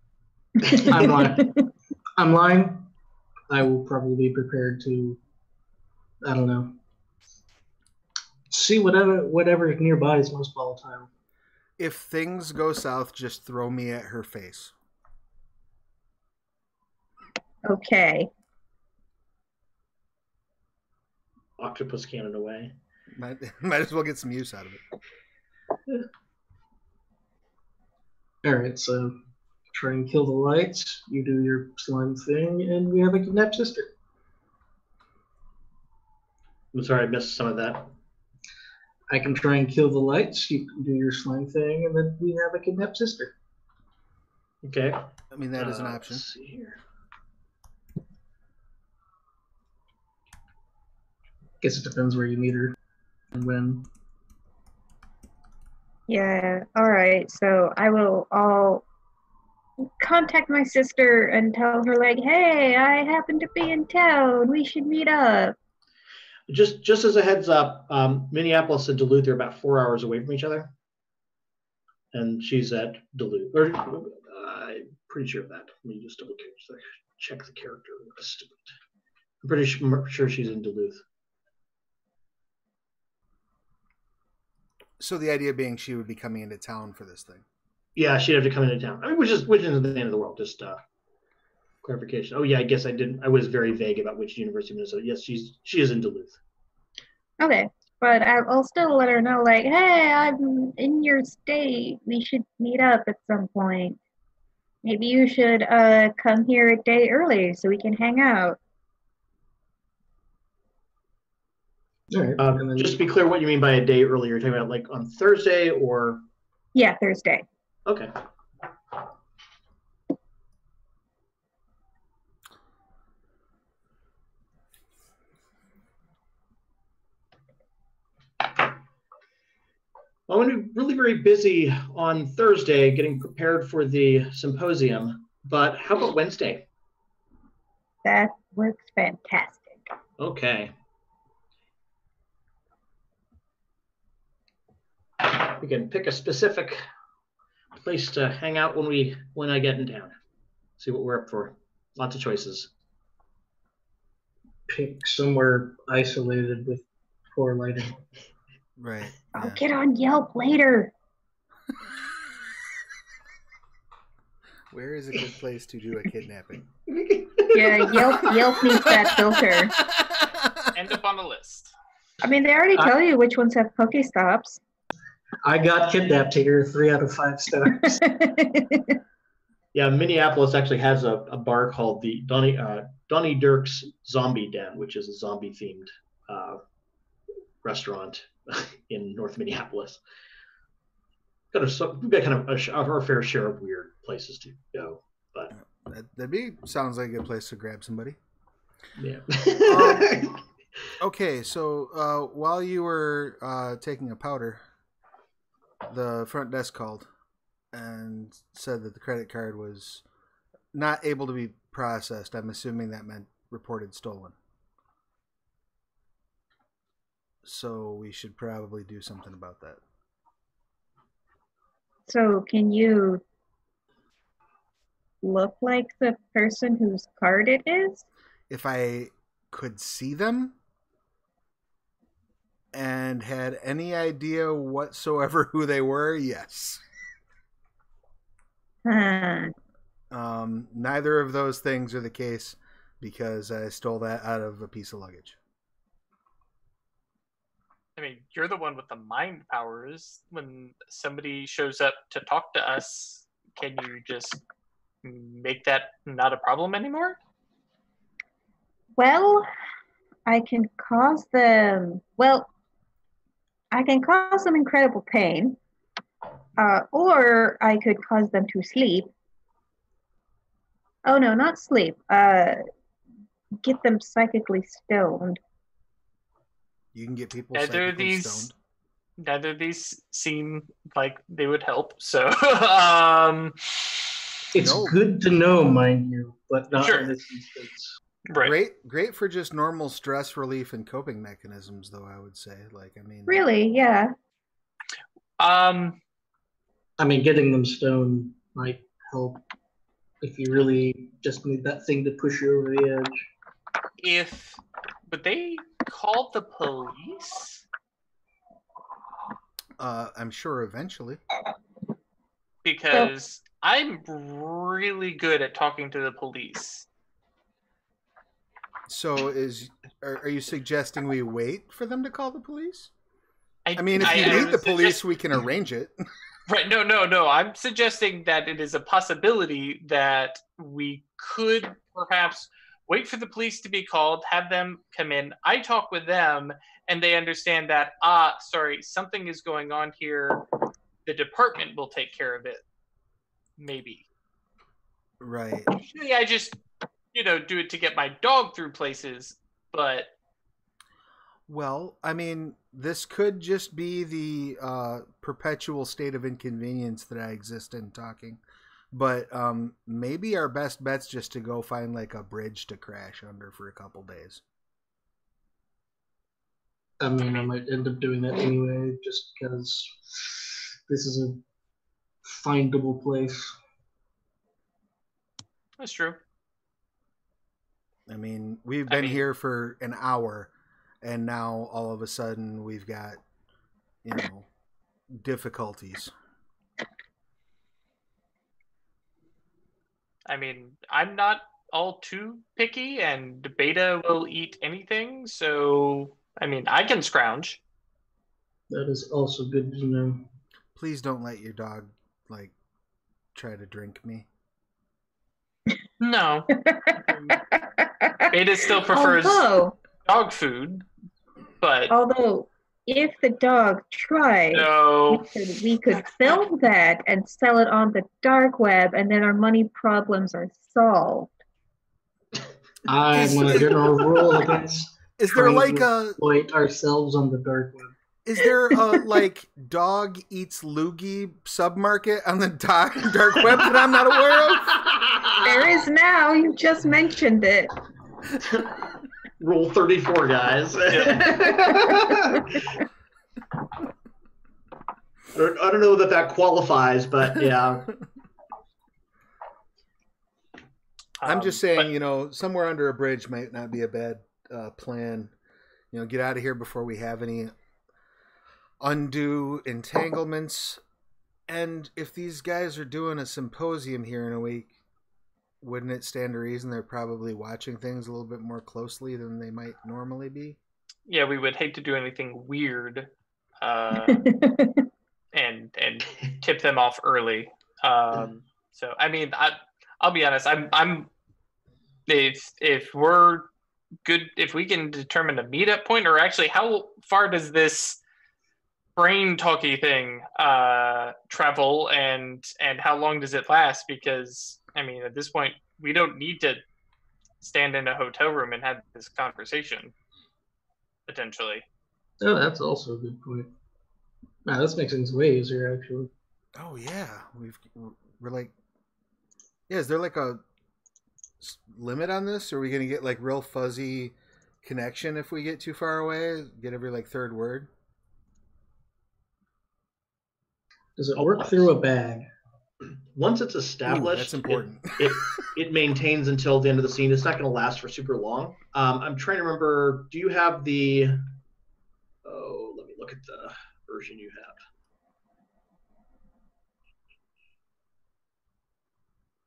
I'm lying. I'm lying. I will probably be prepared to, I don't know, see whatever whatever nearby is most volatile. If things go south, just throw me at her face. Okay. Octopus cannon away. Might, might as well get some use out of it. All right, so try and kill the lights. You do your slime thing, and we have a kidnapped sister. I'm sorry, I missed some of that. I can try and kill the lights. You can do your slime thing, and then we have a kidnapped sister. Okay. I mean, that uh, is an option. Let's see here. Guess it depends where you meet her. And when? Yeah, all right. So I will all contact my sister and tell her, like, hey, I happen to be in town. We should meet up. Just just as a heads up, um, Minneapolis and Duluth are about four hours away from each other. And she's at Duluth. Or, uh, I'm pretty sure of that. Let me just double check the character. I'm pretty sure she's in Duluth. So the idea being she would be coming into town for this thing. Yeah, she'd have to come into town. I mean, which is which isn't the end of the world. Just uh, clarification. Oh yeah, I guess I didn't. I was very vague about which University of Minnesota. Yes, she's she is in Duluth. Okay, but I'll still let her know. Like, hey, I'm in your state. We should meet up at some point. Maybe you should uh come here a day early so we can hang out. Right. Um, just to be clear what you mean by a day earlier. You're talking about like on Thursday or? Yeah, Thursday. Okay. Well, I'm going to be really very busy on Thursday getting prepared for the symposium, but how about Wednesday? That works fantastic. Okay. We can pick a specific place to hang out when we when I get in town. See what we're up for. Lots of choices. Pick somewhere isolated with poor lighting. Right. I'll yeah. get on Yelp later. Where is a good place to do a kidnapping? Yeah, Yelp Yelp needs that filter. End up on the list. I mean, they already tell I you which ones have Pokestops. I got kidnapped here, three out of five stars. Yeah, Minneapolis actually has a, a bar called the Donnie, uh, Donnie Dirk's Zombie Den, which is a zombie-themed uh, restaurant in North Minneapolis. Got a, we've got kind of a, our fair share of weird places to go, but that that'd be sounds like a good place to grab somebody. Yeah. um, okay, so uh, while you were uh, taking a powder, the front desk called and said that the credit card was not able to be processed. I'm assuming that meant reported stolen. So we should probably do something about that. So can you look like the person whose card it is? If I could see them? And had any idea whatsoever who they were? Yes. Huh. Um, neither of those things are the case because I stole that out of a piece of luggage. I mean, you're the one with the mind powers. When somebody shows up to talk to us, can you just make that not a problem anymore? Well, I can cause them... Well... I can cause them incredible pain, uh, or I could cause them to sleep. Oh no, not sleep. Uh, get them psychically stoned. You can get people neither psychically these, stoned. Neither of these seem like they would help, so... um, it's no. good to know, mind you, but not sure. in this instance. Right. Great, great for just normal stress relief and coping mechanisms, though, I would say. Like, I mean, really, yeah. Um, I mean, getting them stoned might help if you really just need that thing to push you over the edge. If, but they called the police. Uh, I'm sure eventually. Because oh. I'm really good at talking to the police. So is are, are you suggesting we wait for them to call the police? I, I mean, if you need the police, we can arrange it. Right. No, no, no. I'm suggesting that it is a possibility that we could perhaps wait for the police to be called, have them come in. I talk with them, and they understand that, ah, sorry, something is going on here. The department will take care of it. Maybe. Right. Usually I just... you know, do it to get my dog through places, but... Well, I mean, this could just be the uh, perpetual state of inconvenience that I exist in talking But um, maybe our best bet's just to go find like a bridge to crash under for a couple days. I mean, I might end up doing that anyway, just because this is a findable place. That's true. I mean, we've been I mean, here for an hour, and now all of a sudden we've got, you know, difficulties. I mean, I'm not all too picky, and Beta will eat anything, so... I mean, I can scrounge. That is also good to know. Please don't let your dog, like, try to drink me. No. Beta still prefers Although, dog food, but... Although, if the dog tried, no. we, could, we could film that and sell it on the dark web, and then our money problems are solved. I'm going to get our rule against... Is there like a point ourselves on the dark web? Is there a like dog eats loogie submarket on the dark dark web that I'm not aware of? There is now. You just mentioned it. Rule thirty-four, guys. Yeah. I, don't, I don't know that that qualifies, but yeah. I'm um, just saying, but... you know, somewhere under a bridge might not be a bad. Uh, plan, you know, get out of here before we have any undue entanglements. And if these guys are doing a symposium here in a week, wouldn't it stand to reason they're probably watching things a little bit more closely than they might normally be? Yeah, we would hate to do anything weird uh, and and tip them off early. Um, so, I mean, I, I'll be honest. I'm I'm if if we're good if we can determine a meetup point, or actually how far does this brain talkie thing uh travel, and and how long does it last? Because I mean, at this point we don't need to stand in a hotel room and have this conversation potentially. Oh, that's also a good point. Wow, this makes things way easier actually. Oh yeah, we've we're like, yeah, is there like a limit on this? Are we gonna get like real fuzzy connection if we get too far away? Get every like third word? Does it work through a bag? Once it's established, Ooh, that's important. it, it it maintains until the end of the scene. It's not gonna last for super long. Um, I'm trying to remember. Do you have the? Oh, let me look at the version you have.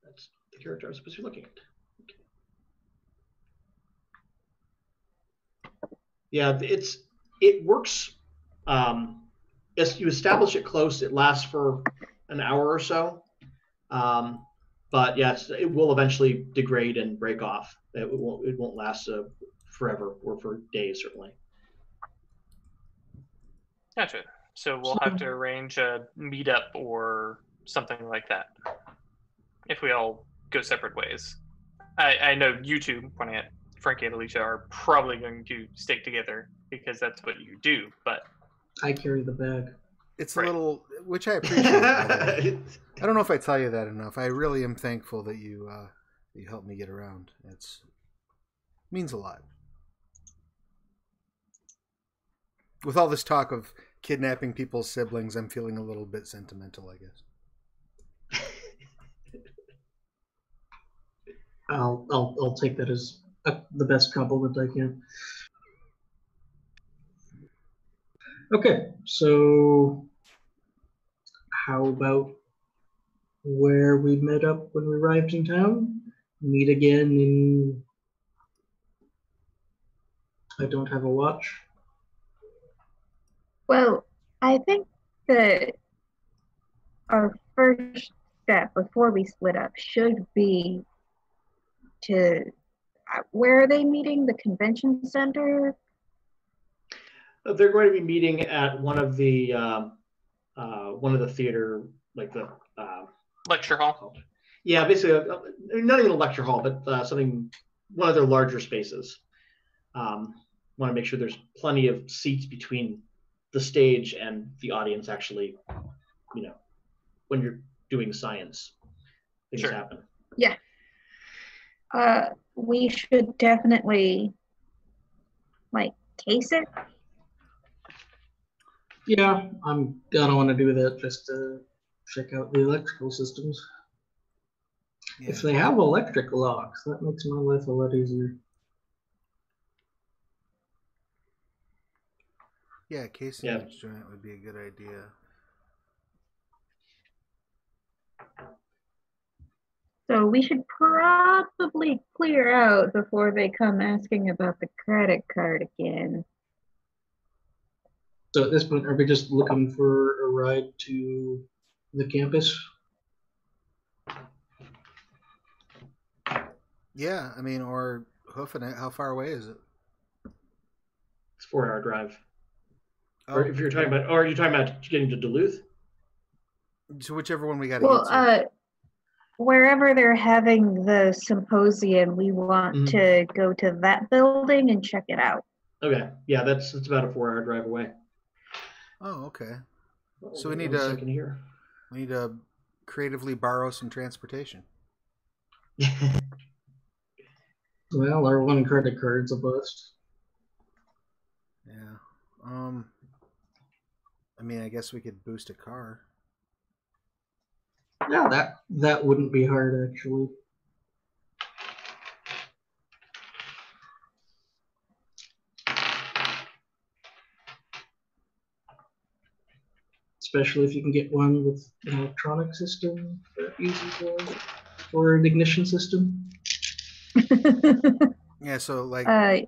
That's the character I'm supposed to be looking at. Yeah, it's it works. Um, as you establish it close, it lasts for an hour or so. Um, but yes, it will eventually degrade and break off. It won't it won't last uh, forever or for days certainly. Gotcha. So we'll have to arrange a meetup or something like that if we all go separate ways. I, I know you two, pointing at Frankie and Alicia, are probably going to stick together because that's what you do, but... I carry the bag. It's right. a little... Which I appreciate. I don't know if I tell you that enough. I really am thankful that you uh, you helped me get around. It's, it means a lot. With all this talk of kidnapping people's siblings, I'm feeling a little bit sentimental, I guess. I'll, I'll, I'll take that as... Uh, the best compliment I can. Okay, so how about where we met up when we arrived in town? Meet again in... I don't have a watch. Well, I think that our first step before we split up should be to... Where are they meeting? The convention center? They're going to be meeting at one of the uh, uh, one of the theater, like the uh, lecture hall. Yeah, basically, uh, not even a lecture hall, but uh, something one of their larger spaces. Um, want to make sure there's plenty of seats between the stage and the audience. Actually, you know, when you're doing science, things sure. happen. Yeah. Uh, we should definitely, like, case it. Yeah, I'm gonna want to do that just to check out the electrical systems. Yeah. If they have electric locks, that makes my life a lot easier. Yeah, casing yeah. each joint would be a good idea. So we should probably clear out before they come asking about the credit card again. So at this point, are we just looking for a ride to the campus? Yeah, I mean, or hoofing it. How far away is it? It's a four-hour drive. Oh. Or if you're talking about, or are you talking about getting to Duluth? So whichever one we got to well, get to. Uh, wherever they're having the symposium, we want mm-hmm. to go to that building and check it out. Okay, yeah, that's that's about a four-hour drive away. Oh, okay. So we need to here. we need to creatively borrow some transportation. Well, our one credit card's a bust. Yeah. Um. I mean, I guess we could boost a car. Yeah, that that wouldn't be hard actually. Especially if you can get one with an electronic system, or, easy for, or an ignition system. Yeah, so like uh,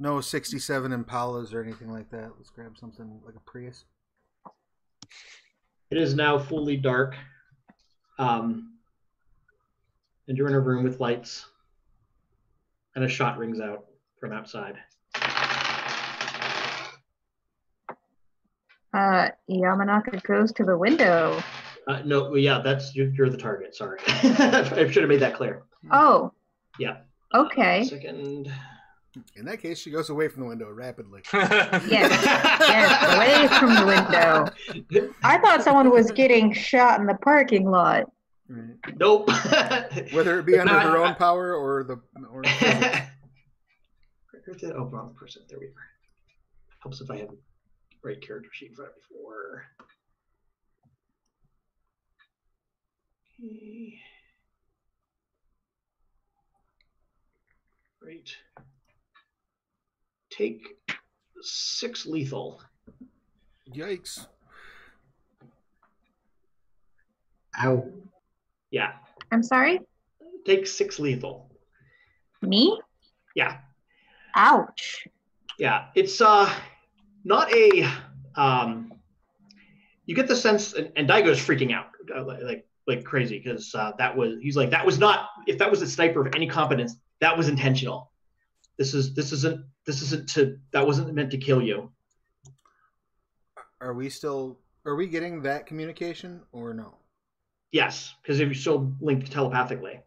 no sixty-seven Impalas or anything like that. Let's grab something like a Prius. It is now fully dark, um, and you're in a room with lights, and a shot rings out from outside. Uh, Yamanaka goes to the window. Uh, no, yeah, that's you, you're the target. Sorry, I should have made that clear. Oh. Yeah. Okay. Uh, second. In that case, she goes away from the window rapidly. yes, yes, away from the window. I thought someone was getting shot in the parking lot. Right. Nope. Whether it be under Not, their own power or the or. The oh, wrong person. There we are. Helps if I have. Right character sheet right before. Okay. Great. Take six lethal. Yikes. Ow. Yeah. I'm sorry? Take six lethal. Me? Yeah. Ouch. Yeah. It's, uh, Not a, um, you get the sense, and, and Daigo's freaking out uh, like like crazy because uh, that was, he's like, that was not, if that was a sniper of any competence, that was intentional. This is, this isn't, this isn't to, that wasn't meant to kill you. Are we still, are we getting that communication or no? Yes, because you're still linked telepathically.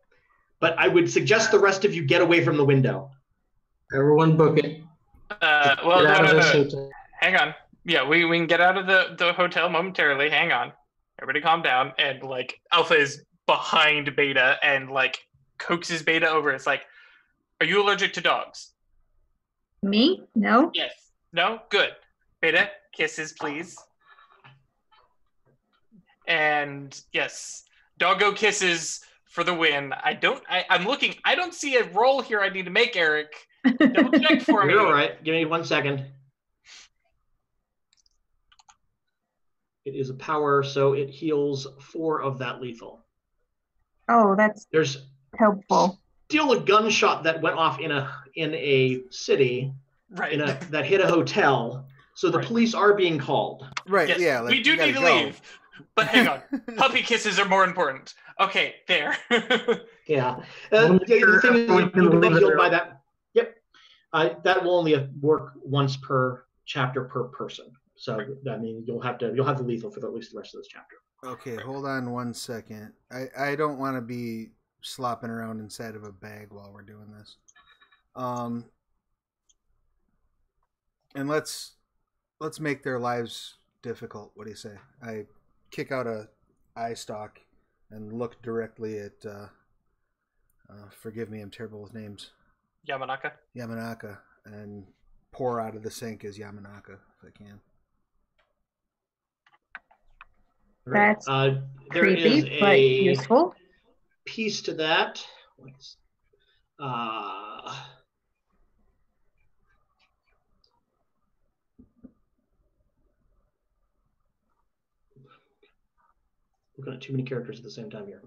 But I would suggest the rest of you get away from the window. Everyone book it. Uh, well, no, no, no. Hang on. Yeah, we, we can get out of the, the hotel momentarily. Hang on. Everybody calm down. And, like, Alpha is behind Beta and, like, coaxes Beta over. It's like, are you allergic to dogs? Me? No. Yes. No? Good. Beta, kisses, please. And, yes, doggo kisses for the win. I don't, I, I'm looking, I don't see a roll here I need to make, Eric. Double check for me. You're all right. Give me one second. It is a power, so it heals four of that lethal. Oh, that's There's helpful. Still a gunshot that went off in a in a city, right? In a, that hit a hotel. So the right. police are being called. Right. Yes. Yeah. Like, we do need to go. leave, but hang on. Puppy kisses are more important. Okay, there. yeah. Uh, the, the thing is, you've been healed by that. I, that will only work once per chapter per person. So I mean, you'll have to you'll have the lethal for at least the rest of this chapter. Okay, hold on one second. I I don't want to be slopping around inside of a bag while we're doing this. Um, and let's let's make their lives difficult. What do you say? I kick out a eye stalk and look directly at, uh, uh, forgive me, I'm terrible with names. Yamanaka. Yamanaka, and pour out of the sink as Yamanaka, if I can. Right. That's uh, there creepy, is a but useful piece to that. Uh, looking at too many characters at the same time here.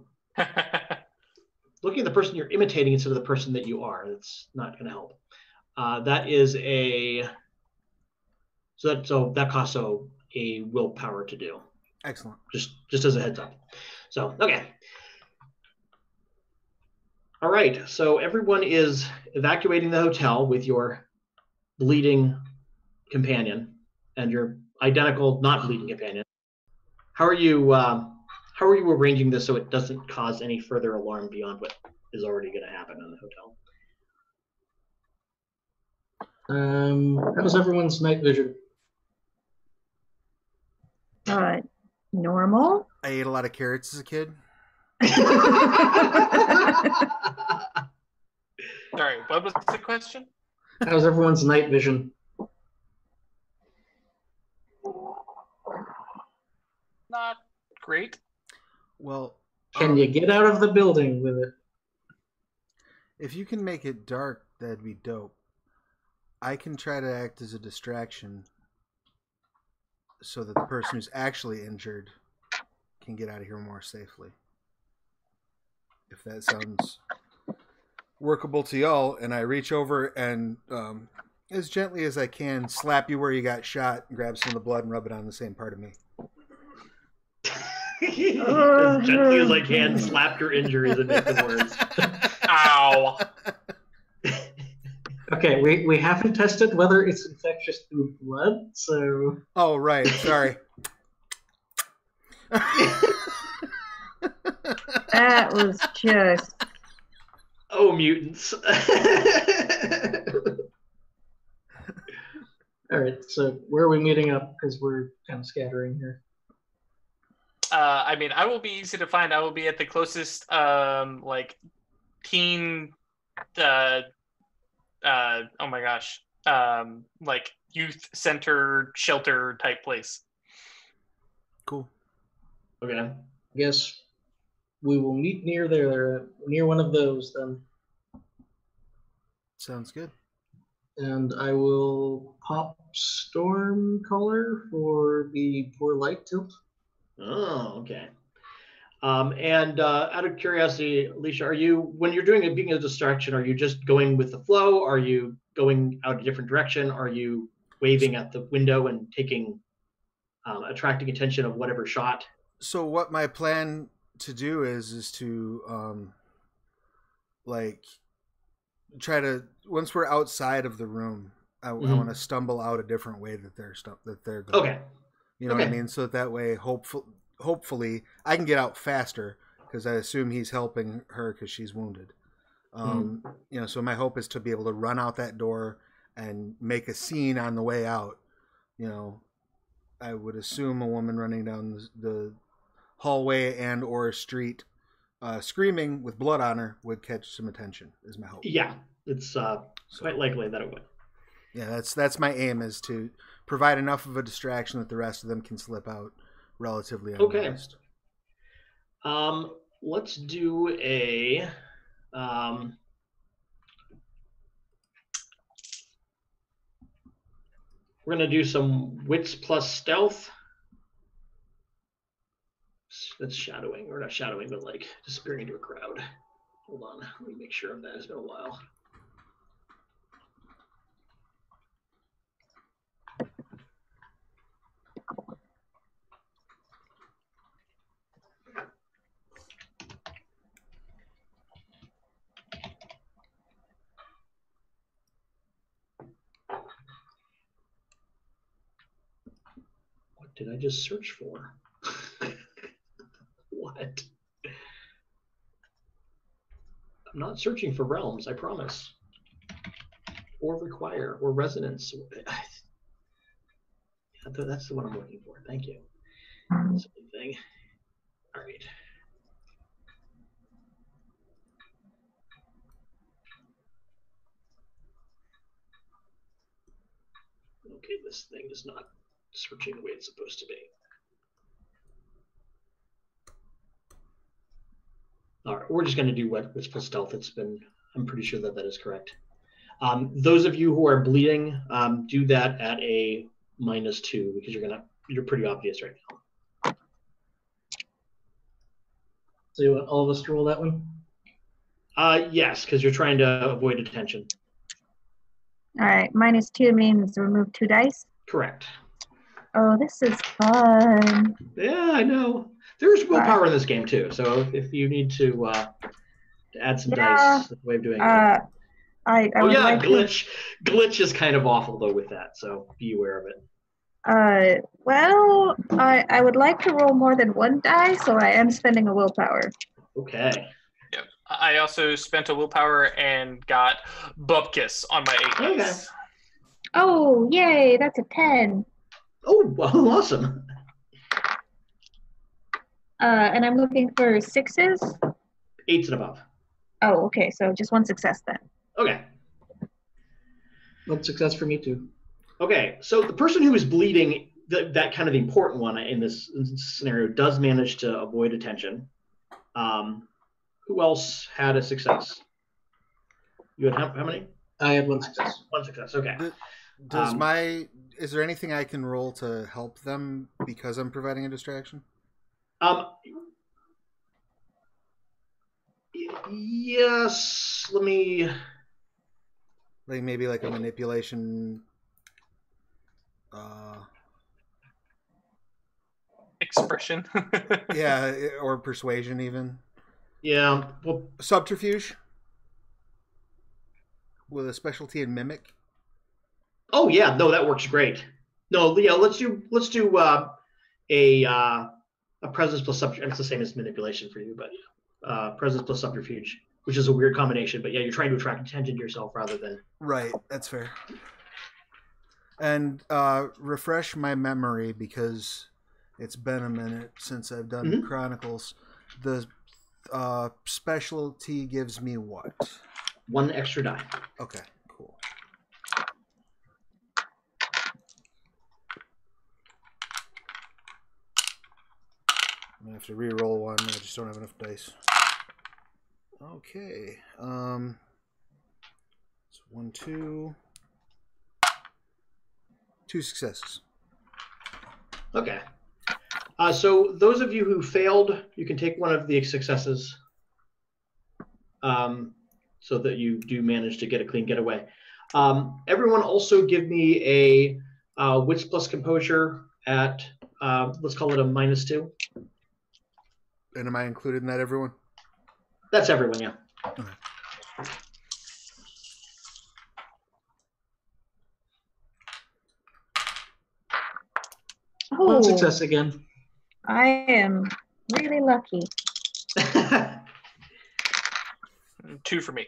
Looking at the person you're imitating instead of the person that you are, that's not going to help. Uh, that is a so that so that costs so a willpower to do. Excellent. Just just as a heads up. So okay. All right. So everyone is evacuating the hotel with your bleeding companion and your identical not bleeding companion. How are you? Uh, how are you arranging this so it doesn't cause any further alarm beyond what is already going to happen in the hotel? Um, how's everyone's night vision? All right. Normal. I ate a lot of carrots as a kid. Sorry, what was the question? How's everyone's night vision? Not great. Well, can um, you get out of the building with it? If you can make it dark, that'd be dope. I can try to act as a distraction so that the person who's actually injured can get out of here more safely. If that sounds workable to y'all, and I reach over and, um, as gently as I can, slap you where you got shot, grab some of the blood, and rub it on the same part of me. As gently as I can, slap your injuries and make the words. Ow! Okay, we, we haven't tested whether it's infectious through blood, so... Oh, right, sorry. That was just... Oh, mutants. All right, so where are we meeting up? Because we're kind of scattering here. Uh, I mean, I will be easy to find. I will be at the closest, um, like, teen... Uh, Uh, oh my gosh, um, like youth center shelter type place. Cool. Okay. I guess we will meet near there, near one of those then. Sounds good. And I will pop Stormcaller for the poor light tilt. Oh, okay. Um, and uh, out of curiosity, Alicia, are you, when you're doing a being a distraction, are you just going with the flow? Are you going out a different direction? Are you waving at the window and taking, um, attracting attention of whatever shot? So what my plan to do is, is to, um, like, try to, once we're outside of the room, I, mm-hmm. I want to stumble out a different way that they're, stu that they're going. Okay. You know okay. what I mean? So that, that way, hopefully... Hopefully, I can get out faster because I assume he's helping her because she's wounded. Um, mm. You know, so my hope is to be able to run out that door and make a scene on the way out. You know, I would assume a woman running down the, the hallway and or street, uh, screaming with blood on her would catch some attention. Is my hope? Yeah, it's uh, so, quite likely that it would. Yeah, that's that's my aim, is to provide enough of a distraction that the rest of them can slip out. Relatively unnoticed. Okay. Um, let's do a. Um, we're gonna do some wits plus stealth. That's shadowing, or not shadowing, but like disappearing into a crowd. Hold on, let me make sure of that. It's been a while. Did I just search for? What? I'm not searching for realms, I promise. Or require, or resonance. That's the one I'm looking for. Thank you. That's a good thing. All right. Okay, this thing is not searching the way it's supposed to be. All right, we're just going to do what was for stealth. It's been, I'm pretty sure that that is correct. Um, those of you who are bleeding, um, do that at a minus two because you're gonna, you're pretty obvious right now. So you want all of us to roll that one? Uh, yes, because you're trying to avoid attention. All right, minus two means remove two dice. Correct. Oh, this is fun. Yeah, I know. There's willpower right in this game too, so if you need to, uh, to add some yeah. dice, that's the way of doing uh, it. I, I oh yeah, like glitch. To... Glitch is kind of awful though with that, so be aware of it. Uh, well, I I would like to roll more than one die, so I am spending a willpower. Okay. Yep. I also spent a willpower and got bupkis on my eight dice. Oh yay! That's a ten. Oh, well, awesome. Uh, and I'm looking for sixes? Eights and above. Oh, okay. So just one success then. Okay. One success for me too. Okay. So the person who is bleeding, th that kind of important one in this, in this scenario, does manage to avoid attention. Um, who else had a success? You had how, how many? I had one success. One success. Okay. Does um, my, is there anything I can roll to help them because I'm providing a distraction? Um, yes, let me... Like maybe like a manipulation... Uh, expression? Yeah, or persuasion even. Yeah. Well, subterfuge? With a specialty in mimic? Oh, yeah, no, that works great. No, yeah, let's do, let's do uh, a... Uh, A presence plus subterfuge. It's the same as manipulation for you, but uh, presence plus subterfuge, which is a weird combination. But yeah, you're trying to attract attention to yourself rather than. Right, that's fair. And uh, refresh my memory because it's been a minute since I've done mm-hmm. the Chronicles. The uh, specialty gives me what? One extra die. Okay, cool. I have to re-roll one. I just don't have enough dice. Okay. Um, so one, two. Two successes. Okay. Uh, so those of you who failed, you can take one of the successes um, so that you do manage to get a clean getaway. Um, everyone also give me a uh, wits plus composure at, uh, let's call it a minus two. And am I included in that, everyone? That's everyone, yeah. Okay. Oh, one success again. I am really lucky. Two for me.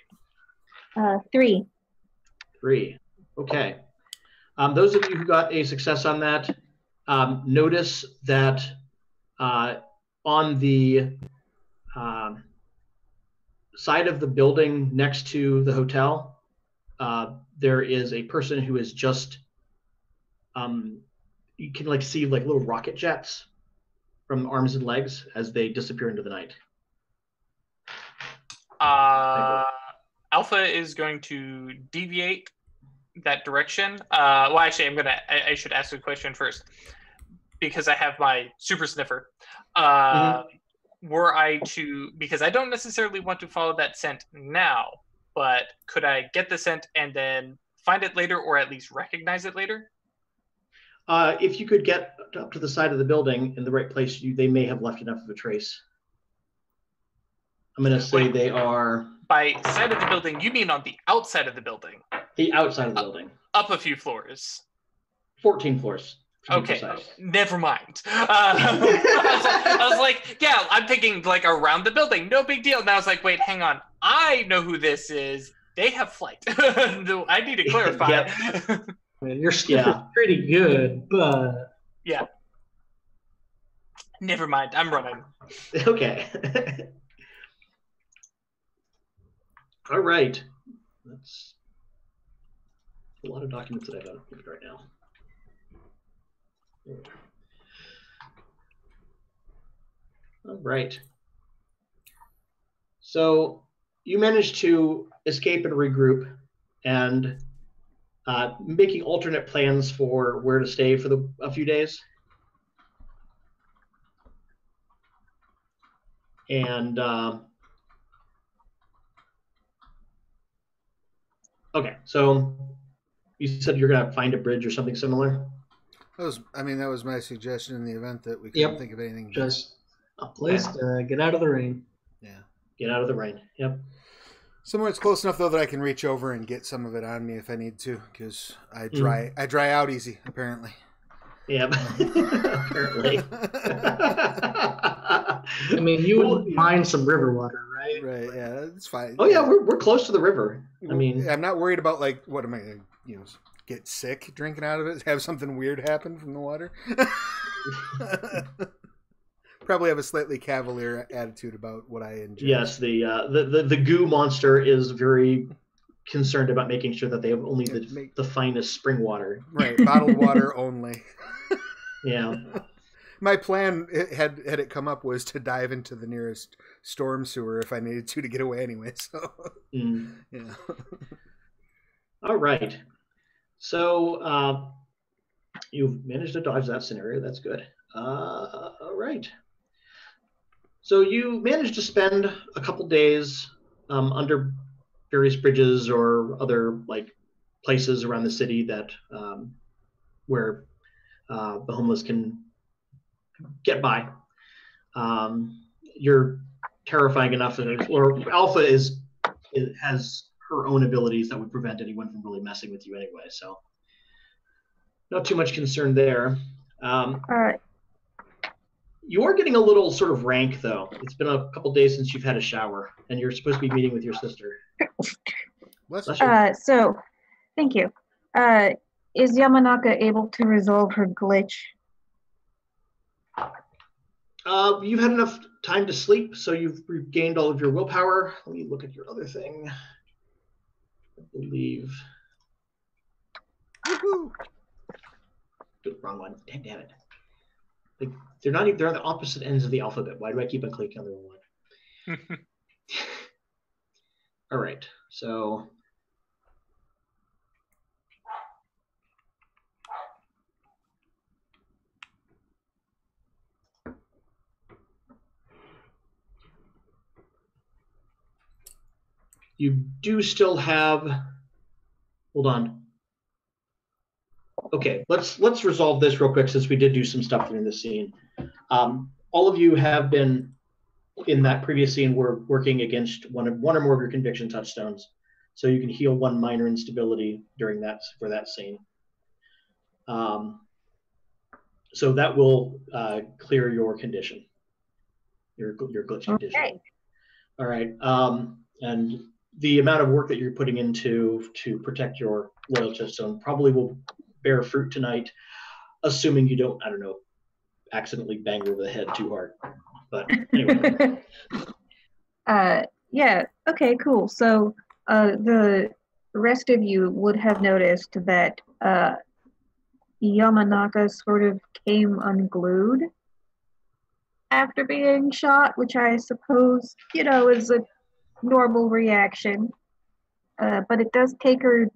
Uh, three. Three. Okay. Um, those of you who got a success on that, um, notice that... Uh, on the uh, side of the building next to the hotel, uh, there is a person who is just, um, you can like see like little rocket jets from arms and legs as they disappear into the night. Uh, Alpha is going to deviate that direction. Uh, well, actually, I'm gonna, I, I should ask a question first, because I have my super sniffer. Uh, mm-hmm. Were I to, because I don't necessarily want to follow that scent now, but could I get the scent and then find it later or at least recognize it later? Uh, if you could get up to the side of the building in the right place, you, they may have left enough of a trace. I'm gonna say Wait, they are... By side of the building, you mean on the outside of the building? The outside of the building. Up, up a few floors. fourteen floors. Okay, never mind. Uh, I, was, I was like, yeah, I'm thinking like around the building, no big deal. And I was like, wait, hang on. I know who this is. They have flight. I need to clarify. Yep. Your stuff yeah. is pretty good, but... Yeah. Never mind, I'm running. Okay. All right. That's a lot of documents that I don't have right now. All right. So you managed to escape and regroup, and uh, making alternate plans for where to stay for the, a few days. And uh, okay, so you said you're gonna find a bridge or something similar. That was, I mean, that was my suggestion in the event that we couldn't yep. think of anything. Just a place to get out of the rain. Yeah, get out of the rain. Yep. Somewhere it's close enough though that I can reach over and get some of it on me if I need to, because I dry, mm. I dry out easy apparently. Yep. Apparently. I mean, you wouldn't mind some river water, right? Right, yeah, it's fine. Oh, yeah, we're, we're close to the river. I mean... I'm not worried about, like, what am I going to, you know, get sick drinking out of it? Have something weird happen from the water? Probably have a slightly cavalier attitude about what I enjoy. Yes, the, uh, the, the, the goo monster is very concerned about making sure that they have only yeah, the, make... the finest spring water. Right, bottled water only. Yeah. My plan, had had it come up, was to dive into the nearest storm sewer if I needed to to get away anyway. So, mm. yeah. All right. So uh, you've managed to dodge that scenario. That's good. Uh, all right. So you managed to spend a couple days um, under various bridges or other like places around the city that um, where uh, the homeless can get by. Um, you're terrifying enough that it, or Alpha is, is has her own abilities that would prevent anyone from really messing with you anyway. So not too much concern there. Um, All right. You are getting a little sort of rank though. It's been a couple days since you've had a shower, and you're supposed to be meeting with your sister. Uh, so, thank you. Uh, is Yamanaka able to resolve her glitch? Uh, you've had enough time to sleep, so you've regained all of your willpower. Let me look at your other thing. I believe. Woohoo! Wrong one. Damn, damn it. Like, they're not even, they're on the opposite ends of the alphabet. Why do I keep on clicking on the wrong one? All right, so. You do still have, hold on. Okay, let's let's resolve this real quick since we did do some stuff during the scene. Um, all of you have been, in that previous scene, were working against one, of, one or more of your conviction touchstones. So you can heal one minor instability during that, for that scene. Um, so that will uh, clear your condition, your, your glitch okay. condition. All right, um, and the amount of work that you're putting into to protect your loyal touchstone probably will bear fruit tonight, assuming you don't, I don't know, accidentally bang her over the head too hard. But anyway. uh, yeah, okay, cool. So uh, the rest of you would have noticed that uh, Yamanaka sort of came unglued after being shot, which I suppose, you know, is a normal reaction, uh, but it does take her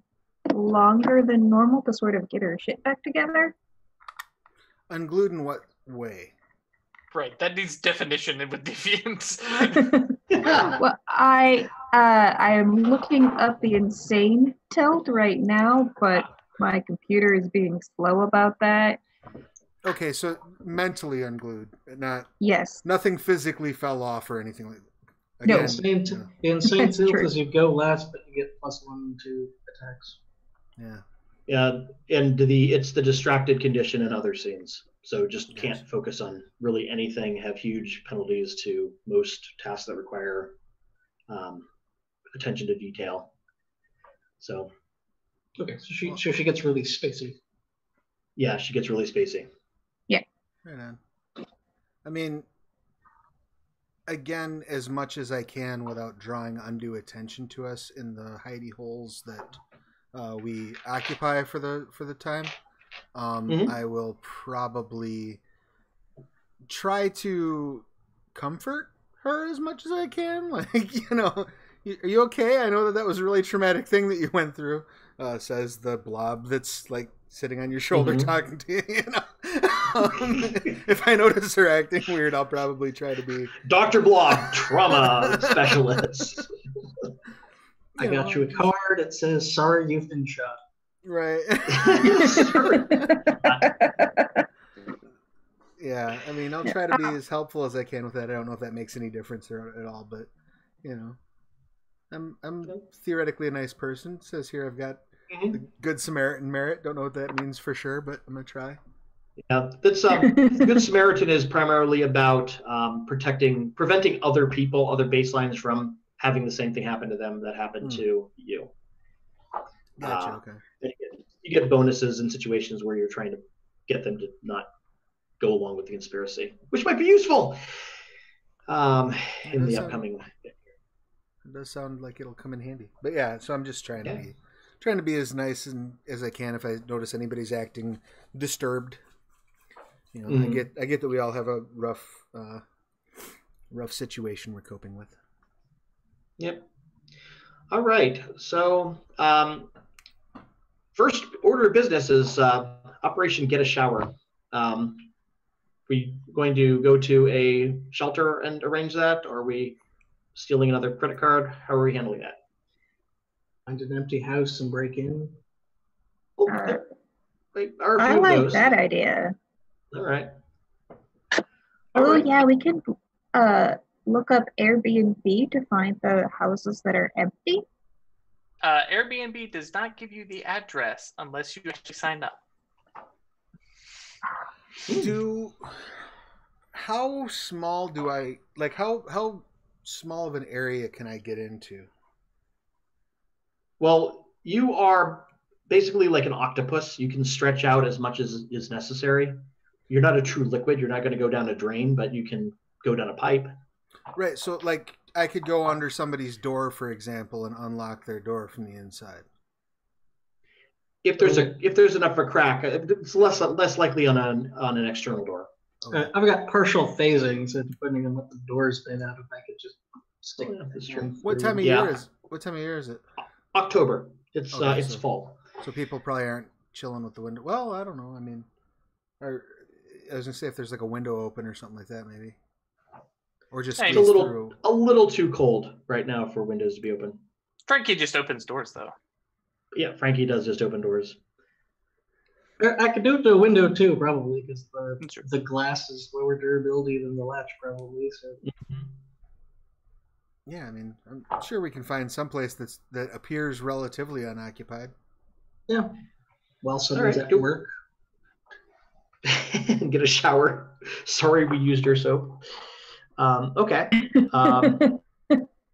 longer than normal to sort of get her shit back together. Unglued in what way? Right, that needs definition with deviance. Well, I uh, I am looking up the insane tilt right now, but my computer is being slow about that. Okay, so mentally unglued, not yes, nothing physically fell off or anything like that. Again, no, insane t the insane tilt is you go last, but you get plus one to attacks. Yeah. Yeah, and the it's the distracted condition in other scenes, so just yes. can't focus on really anything. Have huge penalties to most tasks that require um, attention to detail. So. Okay, so she well, so she gets really spacey. Yeah, she gets really spacey. Yeah. Right on. I mean. Again, as much as I can without drawing undue attention to us in the hidey holes that uh, we occupy for the for the time, Um, mm-hmm. I will probably try to comfort her as much as I can. Like, you know, are you okay? I know that that was a really traumatic thing that you went through, uh, says the blob that's like sitting on your shoulder mm-hmm. talking to you. You know? Um, if I notice her acting weird, I'll probably try to be Doctor Blob, trauma specialist. I got know. you a card that says, sorry, you've been shot. Right. Yeah, I mean, I'll try to be as helpful as I can with that. I don't know if that makes any difference or, at all, but, you know, I'm I'm theoretically a nice person. It says here I've got mm-hmm. the Good Samaritan merit. Don't know what that means for sure, but I'm going to try. Yeah, that's um, Good Samaritan is primarily about um, protecting, preventing other people, other baselines from having the same thing happen to them that happened mm. to you. Gotcha, uh, okay. You get, you get bonuses in situations where you're trying to get them to not go along with the conspiracy, which might be useful um, in the sound, upcoming. It does sound like it'll come in handy. But yeah, so I'm just trying yeah. to be, trying to be as nice and, as I can if I notice anybody's acting disturbed. You know, mm-hmm. I get I get that we all have a rough uh, rough situation we're coping with. Yep. All right. So um, first order of business is uh, Operation Get a Shower. Um, are we going to go to a shelter and arrange that, or are we stealing another credit card? How are we handling that? Find an empty house and break in. Oh, uh, wait, our I like goes. that idea. All right. All oh right. yeah, we could uh, look up Airbnb to find the houses that are empty. Uh, Airbnb does not give you the address unless you actually sign up. Do how small do I like? How how small of an area can I get into? Well, you are basically like an octopus. You can stretch out as much as is necessary. You're not a true liquid. You're not going to go down a drain, but you can go down a pipe. Right. So, like, I could go under somebody's door, for example, and unlock their door from the inside. If there's a if there's enough of a crack, it's less less likely on an on an external door. Okay. I've got partial phasing, so depending on what the door's made out of, I could just stick it up the stream. What time of yeah. year is What time of year is it? October. It's okay, uh, it's so, fall. So people probably aren't chilling with the window. Well, I don't know. I mean, are I was gonna say if there's like a window open or something like that, maybe, or just hey, it's a little through. a little too cold right now for windows to be open. Frankie just opens doors, though. Yeah, Frankie does just open doors. I could do it to a window too, probably, because the sure. the glass is lower durability than the latch, probably. So. Yeah, I mean, I'm sure we can find some place that's that appears relatively unoccupied. Yeah. Well, somebody's right. at work. Get a shower. Sorry we used your soap. Um, okay. Um,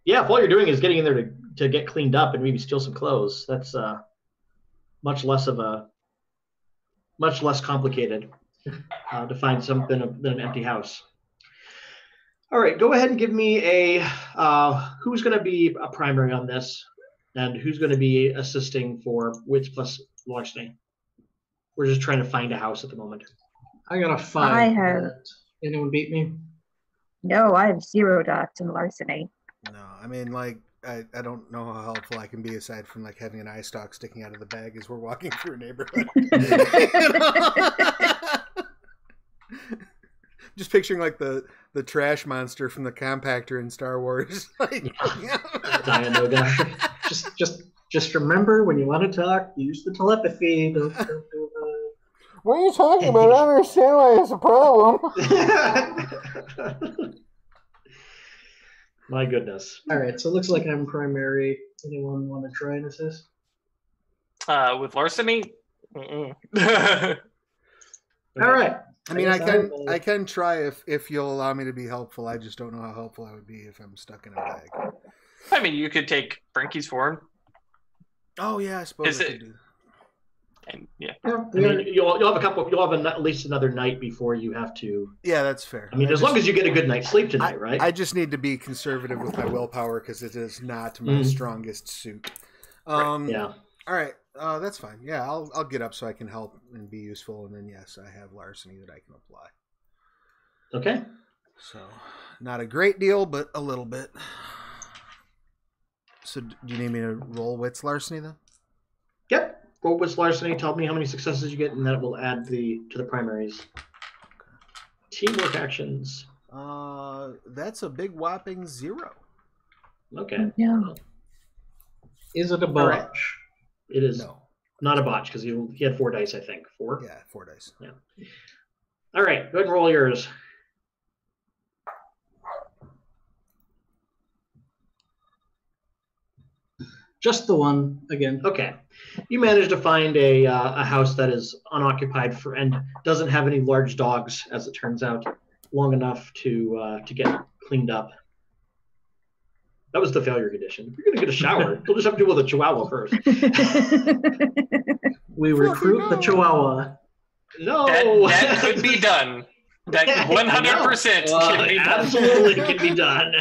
yeah, if all you're doing is getting in there to, to get cleaned up and maybe steal some clothes, that's uh, much less of a, much less complicated uh, to find something than an empty house. All right, go ahead and give me a, uh, who's going to be a primary on this and who's going to be assisting for wits plus larceny. We're just trying to find a house at the moment. I got a five. I have. Anyone beat me? No, I have zero dots in larceny. No, I mean, like, I, I don't know how helpful I can be aside from, like, having an eye stalk sticking out of the bag as we're walking through a neighborhood. Just picturing, like, the, the trash monster from the compactor in Star Wars. Like, yeah. Yeah. just, just, just remember, when you want to talk, use the telepathy. Don't, don't do the... What are you talking about? I don't understand why it's a problem. My goodness. All right, so it looks like I'm primary. Anyone want to try and assist? Uh, with larceny? Mm-mm. All right. I mean, I, I can I, I can try if, if you'll allow me to be helpful. I just don't know how helpful I would be if I'm stuck in a bag. I mean, you could take Frankie's form. Oh, yeah, I suppose Is I it... do. And, yeah, I mean, you'll, you'll have a couple. You'll have a, at least another night before you have to. Yeah, that's fair. I mean, I as just, long as you get a good night's sleep tonight, I, right? I just need to be conservative with my willpower because it is not my mm. strongest suit. Um, right. Yeah. All right. Uh, that's fine. Yeah, I'll I'll get up so I can help and be useful. And then yes, I have larceny that I can apply. Okay. So, not a great deal, but a little bit. So, do you need me to roll wits larceny then? Yep. Roll wits larceny. Tell me how many successes you get, and then it will add the to the primaries. Okay. Teamwork actions. Uh, that's a big whopping zero. Okay. Yeah. Is it a botch? Right. It is no. Not a botch because he, he had four dice, I think. Four? Yeah, four dice. Yeah. All right. Go ahead and roll yours. Just the one again. Okay. You managed to find a, uh, a house that is unoccupied for, and doesn't have any large dogs, as it turns out, long enough to uh, to get cleaned up. That was the failure condition. If you're going to get a shower, you'll just have to deal with a chihuahua first. We recruit no. the chihuahua. No. That, that could be done. That one hundred percent no. uh, can be done. Absolutely can be done.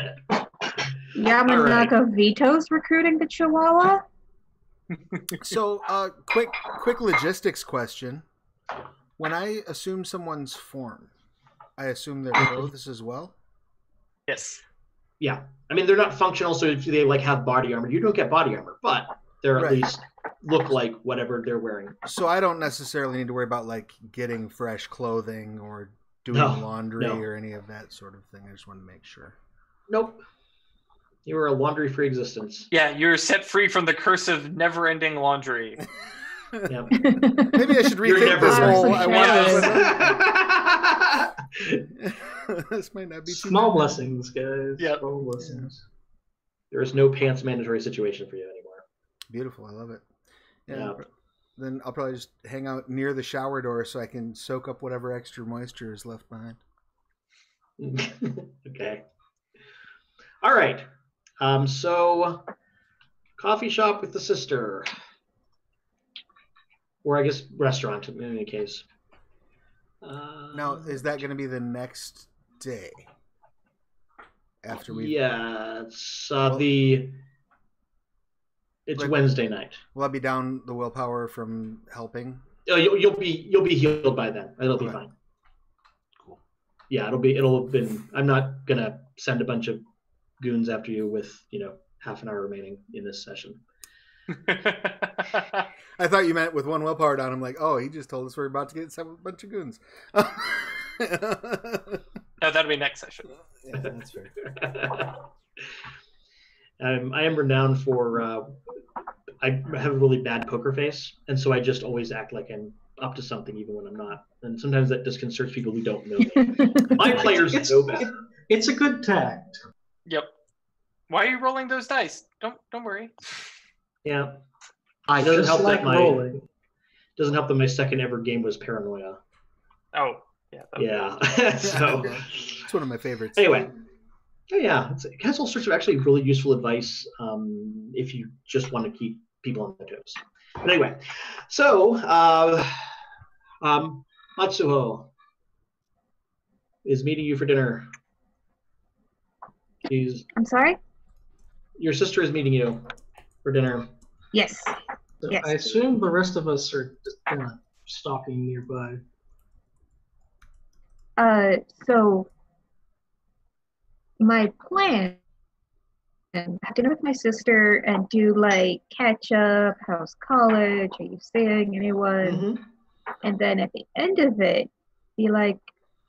Yamanaka right. vetoes recruiting the chihuahua? So, uh, quick, quick logistics question. When I assume someone's form, I assume their clothes as well? Yes. Yeah, I mean, they're not functional, so if they like have body armor, you don't get body armor, but they're at right. least look like whatever they're wearing. So I don't necessarily need to worry about like getting fresh clothing or doing no, laundry no. or any of that sort of thing. I just want to make sure. Nope. You were a laundry-free existence. Yeah, you're set free from the curse of never-ending laundry. Yeah. Maybe I should rethink this whole. I want to. This might not be small blessings, guys. Yeah, small blessings. Yeah. There is no pants mandatory situation for you anymore. Beautiful, I love it. Yeah. Yep. Then I'll probably just hang out near the shower door so I can soak up whatever extra moisture is left behind. Okay. All right. Um. So, coffee shop with the sister. Or I guess restaurant in any case. Uh, now, is that going to be the next day after we? Yeah, it's uh, well, the. It's right, Wednesday night. Will I be down the willpower from helping? Oh, you'll, you'll be you'll be healed by then. It'll okay. be fine. Cool. Yeah, it'll be it'll have been. I'm not gonna send a bunch of goons after you with you know half an hour remaining in this session. I thought you meant with one willpower down. I'm like, oh, he just told us we're about to get a bunch of goons. No, that'll be next session. Yeah, that's fair. um, I am renowned for uh, I have a really bad poker face, and so I just always act like I'm up to something even when I'm not. And sometimes that disconcerts people who don't know me. My players it's, know better. It, it's a good tact. Yep. Why are you rolling those dice? Don't don't worry. Yeah, I doesn't help like that my rolling. doesn't help that my second ever game was Paranoia. Oh, yeah, yeah. So it's one of my favorites. Anyway, yeah, it's, it has all sorts of actually really useful advice um, if you just want to keep people on their toes. But anyway, so uh, um, Matsuho is meeting you for dinner. She's, I'm sorry? Your sister is meeting you for dinner. Yes. So yes. I assume the rest of us are just kind of stalking nearby. Uh, so my plan: have dinner with my sister and do like catch up. How's college? Are you seeing anyone? Mm-hmm. And then at the end of it, be like,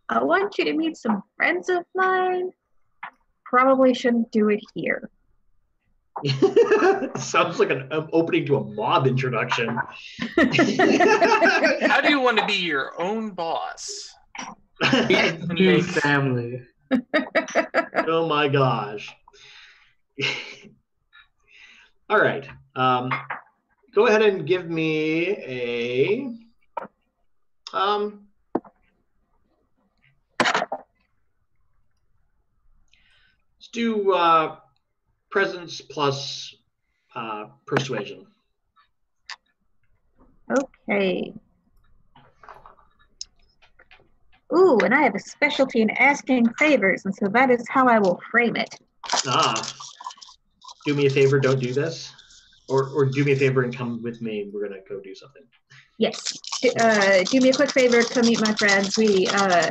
I want you to meet some friends of mine. Probably shouldn't do it here. Sounds like an opening to a mob introduction. How do you want to be your own boss? New family. Oh my gosh. All right. Um, go ahead and give me a um, let's do uh presence plus uh, persuasion. Okay. Ooh, and I have a specialty in asking favors, and so that is how I will frame it. Ah. Do me a favor, don't do this. Or, or do me a favor and come with me. We're going to go do something. Yes. Uh, do me a quick favor. Come meet my friends. We uh,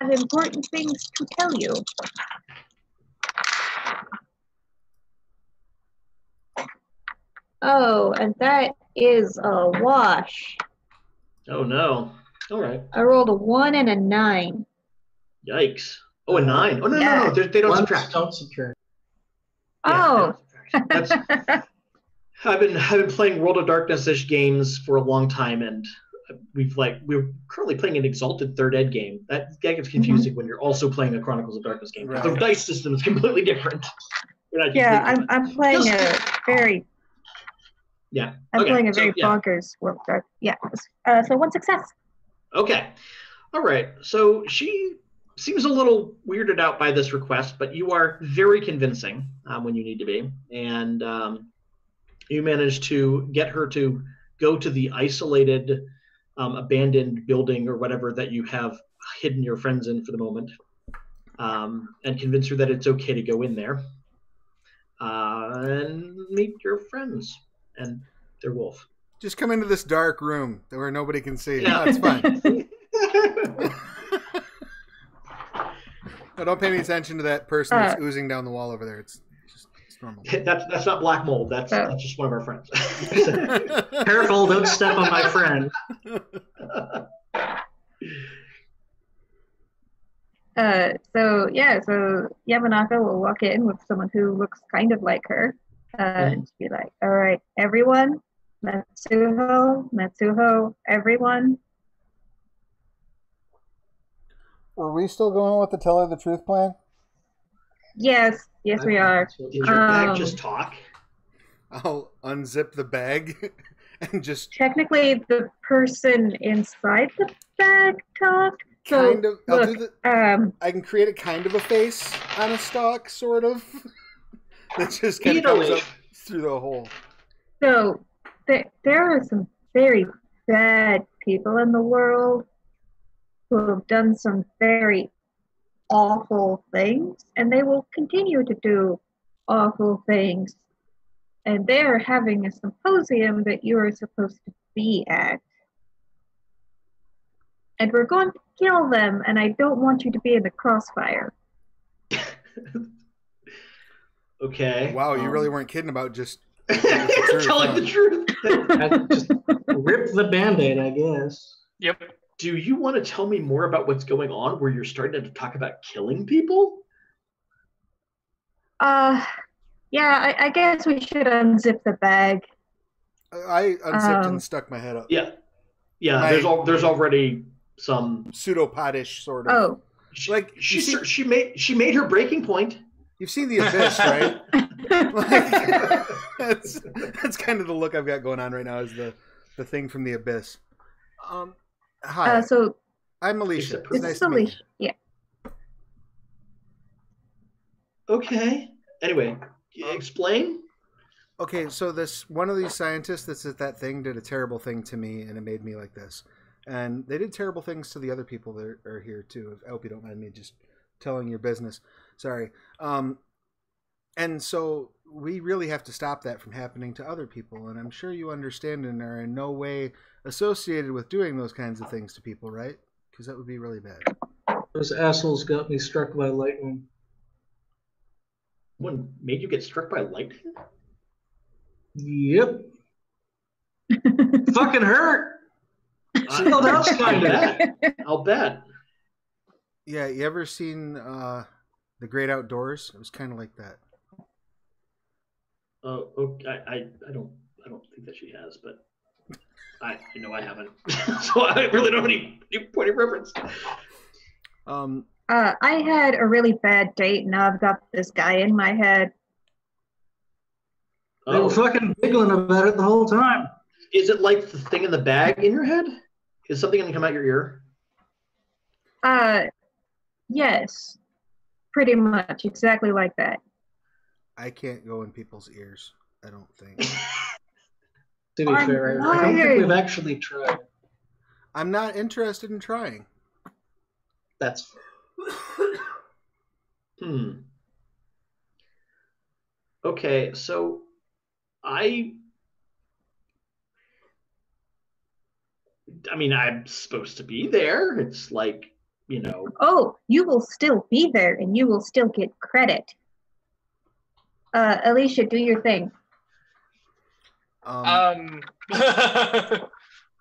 have important things to tell you. Oh, and that is a wash. Oh, no. All right. I rolled a one and a nine. Yikes. Oh, a nine. Oh, no, yeah. no, no. They're, they don't subtract. Don't subtract. Yeah, oh. That's, I've been I've been playing World of Darkness-ish games for a long time, and we've like we're currently playing an Exalted Third Ed game. That, that gets confusing mm-hmm. when you're also playing a Chronicles of Darkness game. Right. The dice system is completely different. Not yeah, completely I'm I'm playing Just, a very yeah I'm okay. playing a very so, yeah. bonkers World of Darkness. Yeah, uh, so one success. Okay, all right. So she seems a little weirded out by this request, but you are very convincing um, when you need to be. And um, you manage to get her to go to the isolated, um, abandoned building or whatever that you have hidden your friends in for the moment, um, and convince her that it's okay to go in there uh, and meet your friends and their wolf. Just come into this dark room where nobody can see. Yeah, it's fine. No, don't pay any attention to that person that's uh, oozing down the wall over there. It's, it's just it's normal. That's that's not black mold. That's uh, that's just one of our friends. Careful, don't step on my friend. Uh, so yeah, so Yamanaka will walk in with someone who looks kind of like her, uh, mm. and be like, "All right, everyone, Matsuho, Matsuho, everyone." Were we still going with the tell her the truth plan? Yes, yes we are. Did your um, bag just talk? I'll unzip the bag and just... Technically, the person inside the bag talked. Kind so, of. I'll look, do the, um, I can create a kind of a face on a stalk, sort of. That just kind of comes up through the hole. So, th there are some very bad people in the world who have done some very awful things, and they will continue to do awful things. And they are having a symposium that you are supposed to be at. And we're going to kill them, and I don't want you to be in the crossfire. Okay. Wow, you um, really weren't kidding about just telling the truth. Just rip the Band-Aid, I guess. Yep. Do you want to tell me more about what's going on where you're starting to talk about killing people? Uh, yeah, I, I guess we should unzip the bag. I, I unzipped um, and stuck my head up. Yeah. Yeah, my, there's al there's already some... pseudopodish sort of... Oh. She, like, she, she, see, she, made, she made her breaking point. You've seen The Abyss, right? Like, that's, that's kind of the look I've got going on right now, is the, the thing from The Abyss. Um... Hi, uh, so I'm Alicia. It's nice to meet you. Yeah. Okay. Anyway, explain. Okay, so this one of these scientists that's at that thing did a terrible thing to me, and it made me like this. And they did terrible things to the other people that are here too. I hope you don't mind me just telling your business. Sorry. Um, and so we really have to stop that from happening to other people, and I'm sure you understand and are in no way associated with doing those kinds of things to people, right? Because that would be really bad. Those assholes got me struck by lightning. What made you get struck by lightning? Yep. Fucking hurt. See what else kind of. I'll bet. Yeah, you ever seen uh, The Great Outdoors? It was kind of like that. Oh, okay. I, I, I don't, I don't think that she has, but I, I know I haven't, so I really don't have any, any point of reference. Um, uh, I had a really bad date. Now I've got this guy in my head. Oh. They were fucking giggling about it the whole time. Is it like the thing in the bag in your head? Is something going to come out your ear? Uh, yes, pretty much exactly like that. I can't go in people's ears, I don't think. To be I'm fair, I don't think we've actually tried. I'm not interested in trying. That's fair. Hmm. Okay, so I, I mean, I'm supposed to be there. It's like, you know. Oh, you will still be there and you will still get credit. Uh, Alicia, do your thing. Um, um.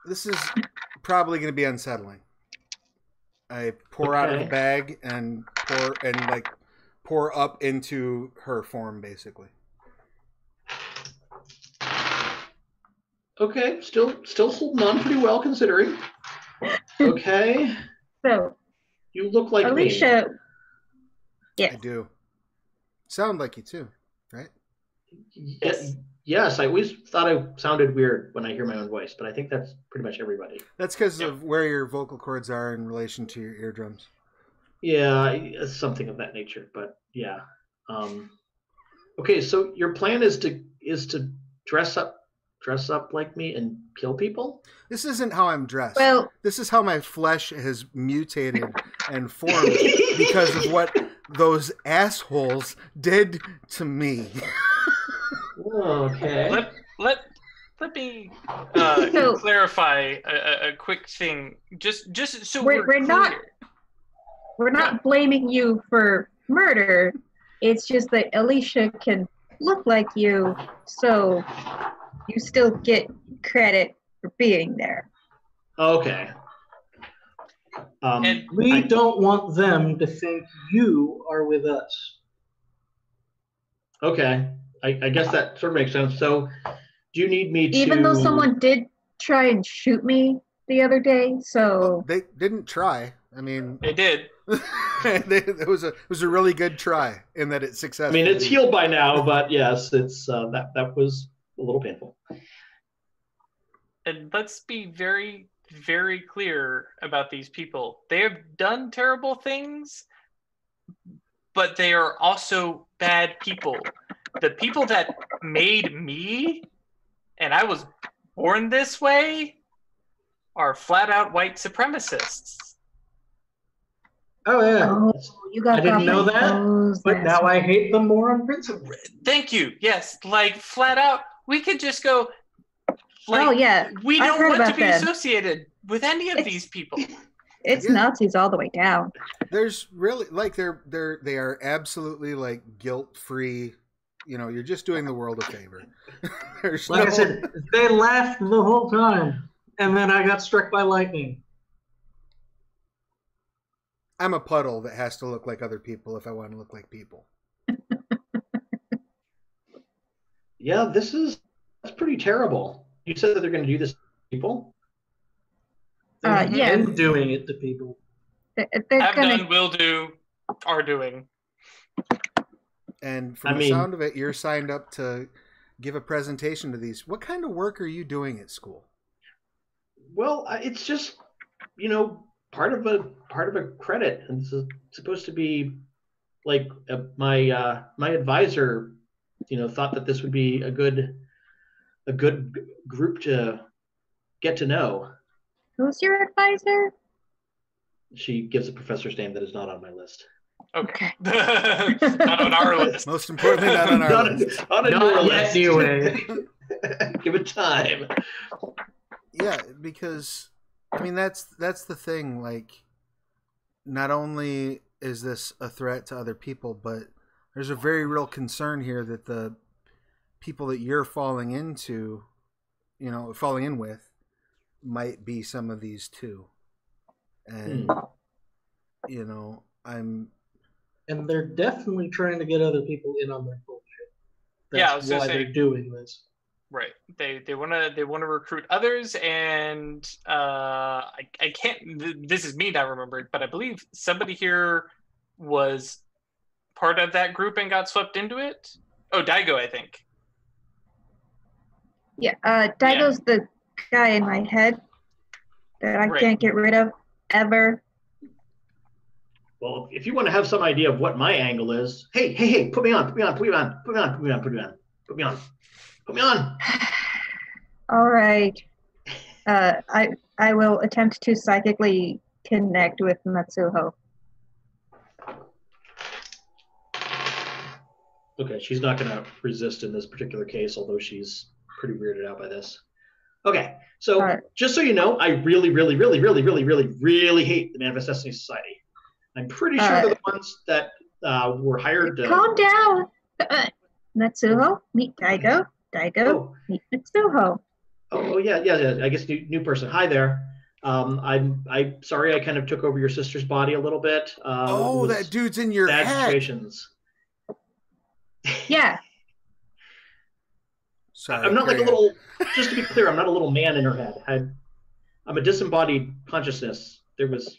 This is probably going to be unsettling. I pour okay. out a bag and pour and like pour up into her form, basically. Okay, still still holding on pretty well, considering. Okay. So, you look like Alicia. Me. Yes. I do. Sound like you too, right? Yes. Yes, I always thought I sounded weird when I hear my own voice, but I think that's pretty much everybody. That's because yeah. of where your vocal cords are in relation to your eardrums. Yeah, something of that nature, but yeah. Um, okay, so your plan is to is to dress up dress up like me and kill people? This isn't how I'm dressed. Well, this is how my flesh has mutated and formed because of what those assholes did to me. Okay. Let let let me uh, so, clarify a, a quick thing. Just just so we're, we're, we're not we're not yeah. blaming you for murder. It's just that Alicia can look like you, so you still get credit for being there. Okay. Um, and we I, don't want them to think you are with us. Okay. I, I guess that sort of makes sense. So do you need me to... Even though someone did try and shoot me the other day, so... They didn't try. I mean... They did. they, it, was a, it was a really good try in that it's successful. I mean, it's healed by now, but yes, it's uh, that, that was a little painful. And let's be very, very clear about these people. They have done terrible things, but they are also bad people. The people that made me, and I was born this way, are flat-out white supremacists. Oh, yeah. Oh, you got I didn't know that, but now I hate them more on principle. Thank you. Yes, like, flat-out, we could just go, like, oh, yeah. we don't want to be that. associated with any of it's, these people. It's yeah. Nazis all the way down. There's really, like, they're, they're, they are absolutely, like, guilt-free. You know, you're just doing the world a favor. Like no... I said, they laughed the whole time, and then I got struck by lightning. I'm a puddle that has to look like other people if I want to look like people. Yeah, this is that's pretty terrible. You said that they're going to do this to people? Uh, they're yeah. doing it to people. They're, they're Have gonna... done, will do, are doing. And from I mean, the sound of it, you're signed up to give a presentation to these. What kind of work are you doing at school? Well, it's just, you know, part of a part of a credit, and it's supposed to be like uh, my uh, my advisor, you know, thought that this would be a good a good group to get to know. Who's your advisor? She gives a professor's name that is not on my list. Okay. Not on our list. Most importantly, not on our not list. On, not on your list. Anyway. Give it time. Yeah, because I mean that's that's the thing. Like, not only is this a threat to other people, but there's a very real concern here that the people that you're falling into, you know, falling in with, might be some of these too. And mm. you know, I'm. And they're definitely trying to get other people in on their bullshit. That's yeah, I was why say, they're doing this. Right. They they want to they want to recruit others, and uh, I I can't. Th this is me not remembering, but I believe somebody here was part of that group and got swept into it. Oh, Daigo, I think. Yeah, uh, Daigo's yeah. the guy in my head that I right. can't get rid of ever. Well, if you want to have some idea of what my angle is, hey, hey, hey, put me on, put me on, put me on, put me on, put me on, put me on, put me on, put me on. All right. Uh, I I will attempt to psychically connect with Matsuho. Okay, she's not going to resist in this particular case, although she's pretty weirded out by this. Okay, so right. Just so you know, I really, really, really, really, really, really, really hate the Manifest Destiny Society. I'm pretty All sure right. they're the ones that uh, were hired to... Calm down! Uh, Natsuho, meet Daigo. Daigo, oh. meet Natsuho. Oh, yeah, yeah, yeah. I guess new, new person. Hi there. Um, I'm I'm sorry I kind of took over your sister's body a little bit. Um, oh, that dude's in your bad head. Situations. Yeah. Sorry, I'm not like a little, just to be clear, I'm not a little man in her head. I, I'm a disembodied consciousness. There was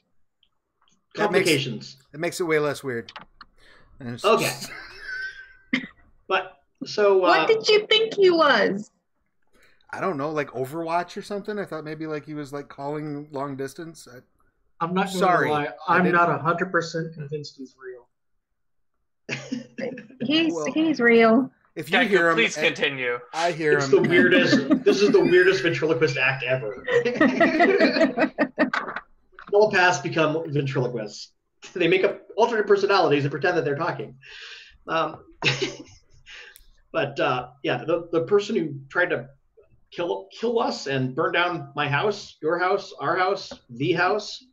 complications. That makes, that makes it way less weird. Okay. But, so... What uh, did you think he was? I don't know, like Overwatch or something? I thought maybe like he was like calling long distance. I, I'm not sorry. Lie. I'm not one hundred percent convinced he's real. he's, well, he's real. If you Daigo, hear him, please continue. I hear it's him. It's the weirdest. This is the weirdest ventriloquist act ever. All past become ventriloquists. They make up alternate personalities and pretend that they're talking. Um, but uh, yeah, the the person who tried to kill kill us and burn down my house, your house, our house, the house.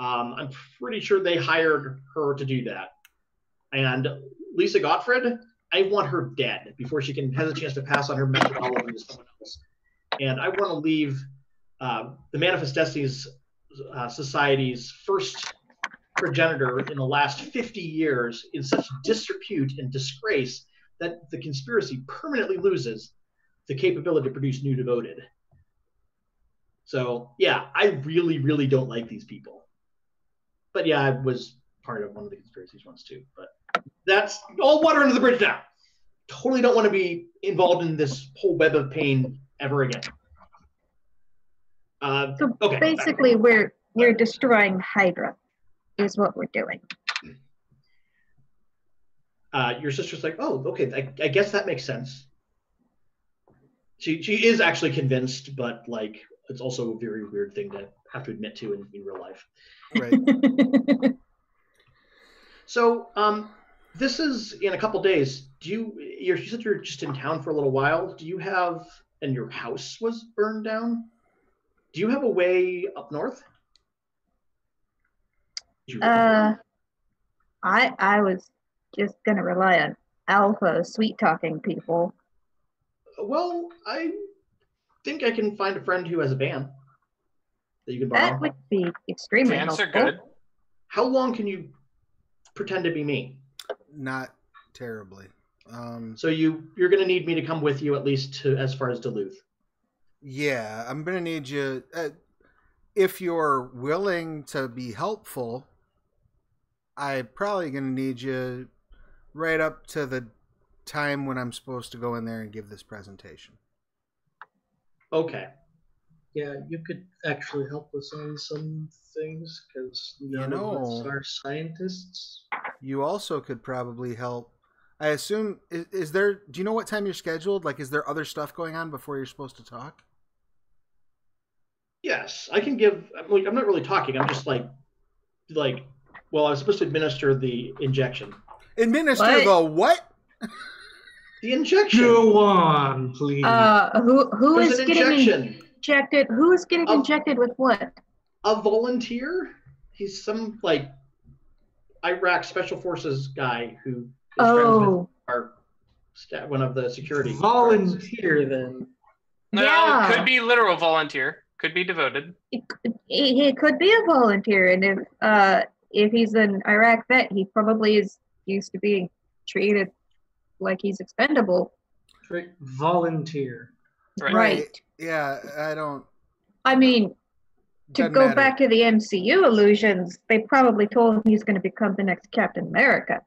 Um, I'm pretty sure they hired her to do that. And Lisa Gottfried. I want her dead before she can has a chance to pass on her methodology to someone else. And I want to leave uh, the Manifest Destiny uh, Society's first progenitor in the last fifty years in such disrepute and disgrace that the conspiracy permanently loses the capability to produce new devoted. So, yeah, I really, really don't like these people. But, yeah, I was part of one of the conspiracies once, too, but... That's all water under the bridge now. Totally don't want to be involved in this whole web of pain ever again. Uh, so okay, basically, back. we're we're destroying Hydra, is what we're doing. Uh, your sister's like, oh, okay, I, I guess that makes sense. She she is actually convinced, but like it's also a very weird thing to have to admit to in, in real life. Right. So um, this is in a couple days. Do you? You're, you said you're just in town for a little while. Do you have? And your house was burned down. Do you have a way up north? Uh, I I was just gonna rely on alpha sweet talking people. Well, I think I can find a friend who has a van that you can borrow. That would be extremely helpful. Vans are good. How long can you? Pretend to be me. Not terribly. Um, so you you're gonna need me to come with you at least to as far as Duluth. Yeah, I'm gonna need you uh, if you're willing to be helpful. I'm probably gonna need you right up to the time when I'm supposed to go in there and give this presentation. Okay. Yeah, you could actually help us on some things because none you know, of us are scientists. You also could probably help. I assume is, is there? Do you know what time you're scheduled? Like, is there other stuff going on before you're supposed to talk? Yes, I can give. I'm not really talking. I'm just like, like. Well, I was supposed to administer the injection. Administer what? the what? The injection. Go on, please. Uh, who who There's is an getting injection? Me? Injected. Who's getting a, injected with what? A volunteer. He's some like Iraq Special Forces guy who is oh. friends with our staff, one of the security. Volunteer guards. Then. No, yeah. Could be literal volunteer. Could be devoted. He, he could be a volunteer, and if uh, if he's an Iraq vet, he probably is used to being treated like he's expendable. Volunteer. Right. right. Yeah, I don't... I mean, to go matter. back to the M C U illusions, they probably told him he's going to become the next Captain America.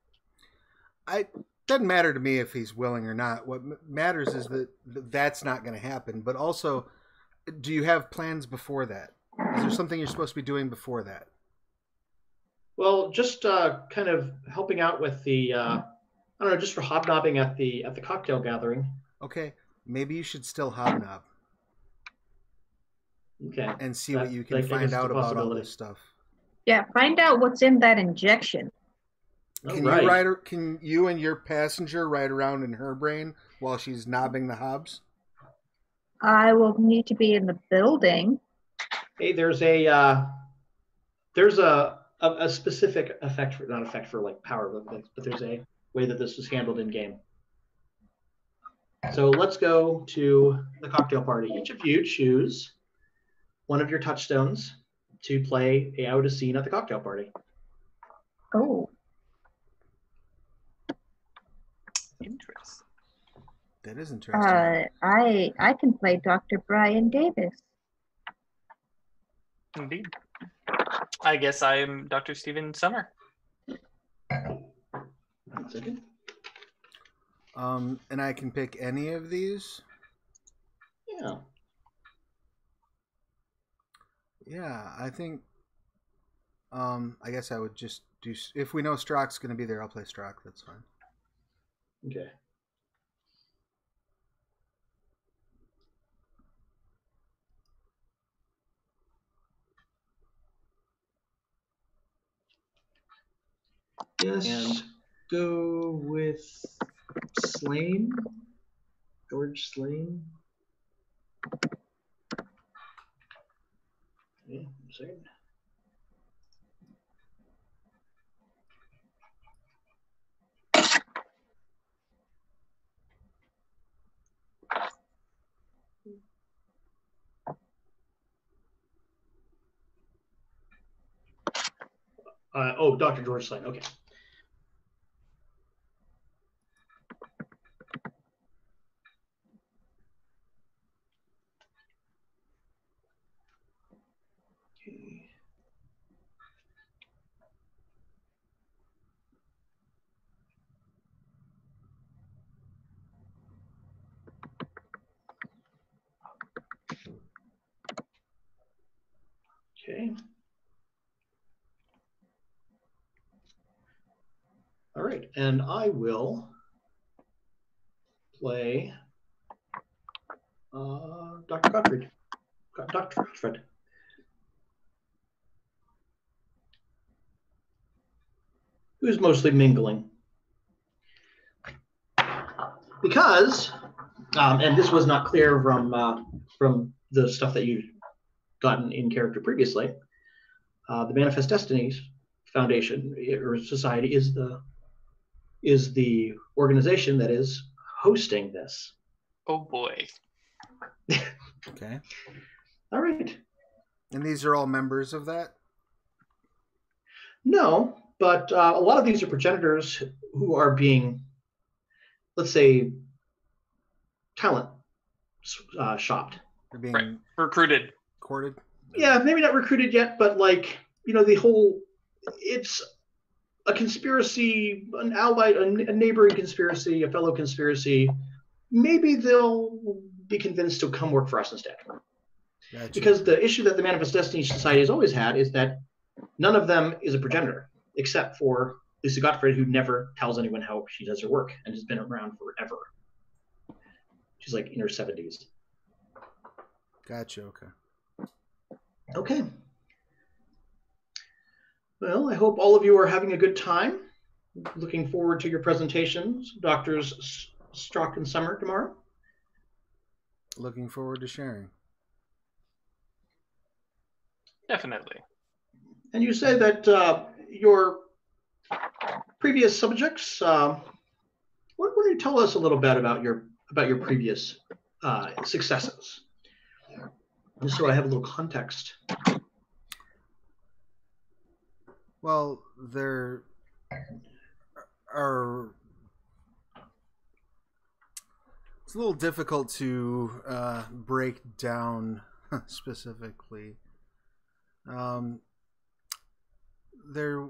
I doesn't matter to me if he's willing or not. What matters is that that's not going to happen. But also, do you have plans before that? Is there something you're supposed to be doing before that? Well, just uh, kind of helping out with the... Uh, I don't know, just for hobnobbing at the, at the cocktail gathering. Okay, maybe you should still hobnob. Okay. And see that, what you can find out about all this stuff. Yeah, find out what's in that injection. Can right. you ride? Her, can you and your passenger ride around in her brain while she's knobbing the hobs? I will need to be in the building. Hey, there's a uh, there's a, a a specific effect for not effect for like power movements, but there's a way that this is handled in game. So let's go to the cocktail party. Each of you choose one of your touchstones to play out a scene at the cocktail party. Oh. Interesting. That is interesting. Uh, I I can play Doctor Brian Davis. Indeed. I guess I am Doctor Stephen Summer. One second. Um, and I can pick any of these? Yeah. Yeah, I think... Um, I guess I would just do... If we know Strock's going to be there, I'll play Strock. That's fine. Okay. Yes, and go with Slane, George Slane. Yeah, I'm sorry. Uh, oh, Doctor George Slane. Okay. Okay. All right, and I will play uh, Doctor Gottfried. Doctor Gottfried. Who's mostly mingling. Because, um, and this was not clear from uh, from the stuff that you gotten in character previously, uh, the Manifest Destiny Foundation or Society is the is the organization that is hosting this. Oh boy. Okay. All right. And these are all members of that? No, but uh, a lot of these are progenitors who are being, let's say, talent uh, shopped. They're being right. recruited. Yeah, maybe not recruited yet, but like, you know, the whole, it's a conspiracy, an ally, a, a neighboring conspiracy, a fellow conspiracy. Maybe they'll be convinced to come work for us instead. Gotcha. Because the issue that the Manifest Destiny Society has always had is that none of them is a progenitor, except for Lisa Gottfried, who never tells anyone how she does her work and has been around forever. She's like in her seventies. Gotcha, okay. Okay. Well, I hope all of you are having a good time. Looking forward to your presentations, Doctors Strock and Summer tomorrow. Looking forward to sharing. Definitely. And you say that uh, your previous subjects. Uh, what would you tell us a little bit about your about your previous uh, successes? Just so I have a little context. Well, there are... It's a little difficult to uh, break down specifically. Um, there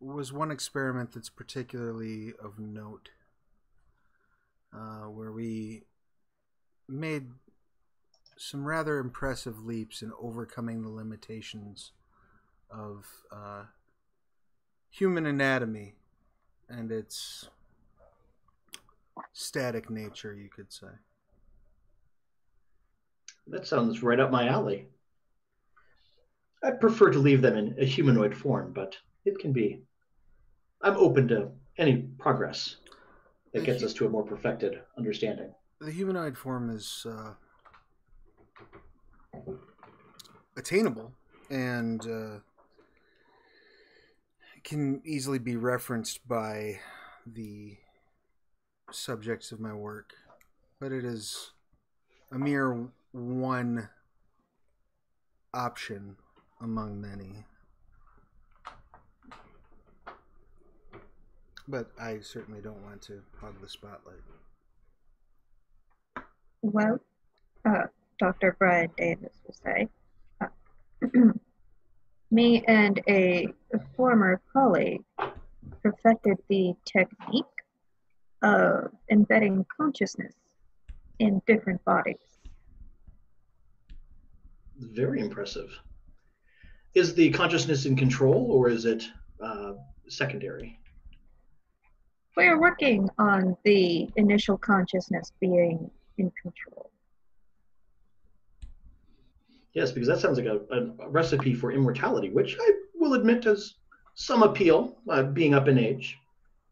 was one experiment that's particularly of note, uh, where we made some rather impressive leaps in overcoming the limitations of uh, human anatomy and its static nature, you could say. That sounds right up my alley. I prefer to leave them in a humanoid form, but it can be I'm open to any progress that gets us to a more perfected understanding. The humanoid form is uh, attainable and uh, can easily be referenced by the subjects of my work, but it is a mere one option among many. But I certainly don't want to hog the spotlight. Well, uh, Doctor Brian Davis would say, uh, me and a former colleague perfected the technique of embedding consciousness in different bodies. Very impressive. Is the consciousness in control, or is it uh, secondary? We're working on the initial consciousness being in control. Yes, because that sounds like a, a recipe for immortality, which I will admit has some appeal, uh, being up in age.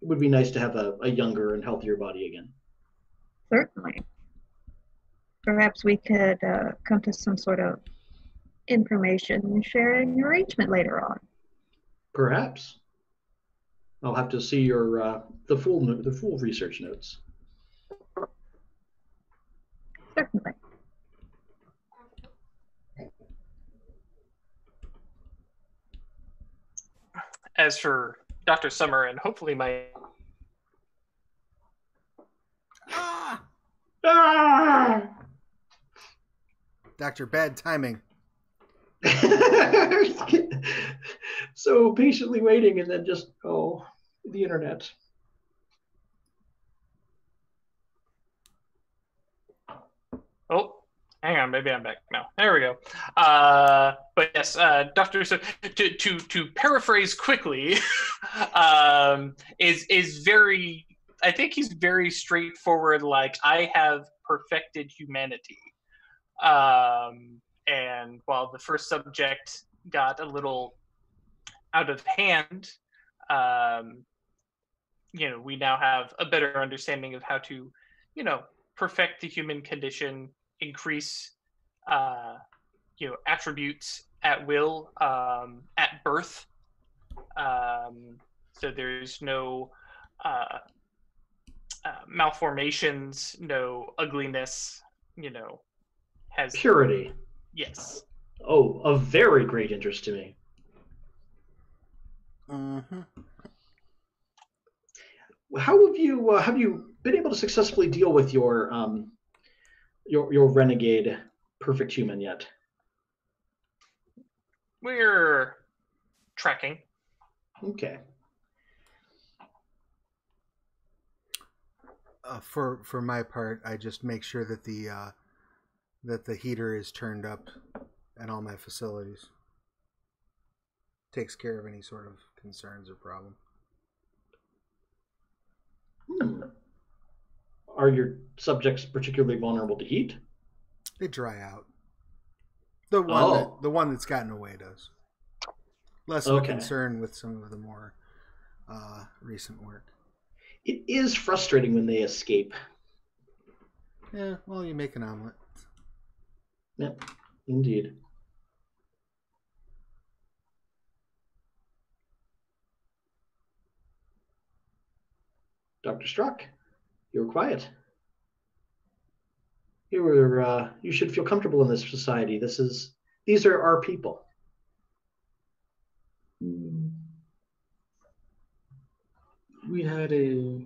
It would be nice to have a, a younger and healthier body again. Certainly. Perhaps we could uh, come to some sort of information sharing arrangement later on. Perhaps. I'll have to see your uh, the full the full research notes. Certainly. As for Doctor Summer, and hopefully my ah! Ah! Doctor, bad timing. So patiently waiting, and then just oh, the internet. Oh, hang on, maybe I'm back now. There we go. Uh, but yes, uh, Doctor, so to to to paraphrase quickly, um, is is very. I think he's very straightforward. Like, I have perfected humanity. Um, and while the first subject got a little out of hand, um, you know, we now have a better understanding of how to, you know, perfect the human condition, increase, uh, you know, attributes at will, um, at birth. Um, so there's no uh, uh, malformations, no ugliness, you know, has purity. Yes. Oh, of very great interest to me. Mm-hmm. How have you uh, have you been able to successfully deal with your um your your renegade perfect human yet? We're tracking. Okay. Uh, for for my part, I just make sure that the. Uh... that the heater is turned up at all my facilities. Takes care of any sort of concerns or problem. Hmm. Are your subjects particularly vulnerable to heat? They dry out. The one, oh. that, the one that's gotten away does. Less of okay. a concern with some of the more uh, recent work. It is frustrating when they escape. Yeah, well, you make an omelet. Yep, indeed. Doctor Strock, you were quiet. You were. Uh, you should feel comfortable in this society. This is. These are our people. We had a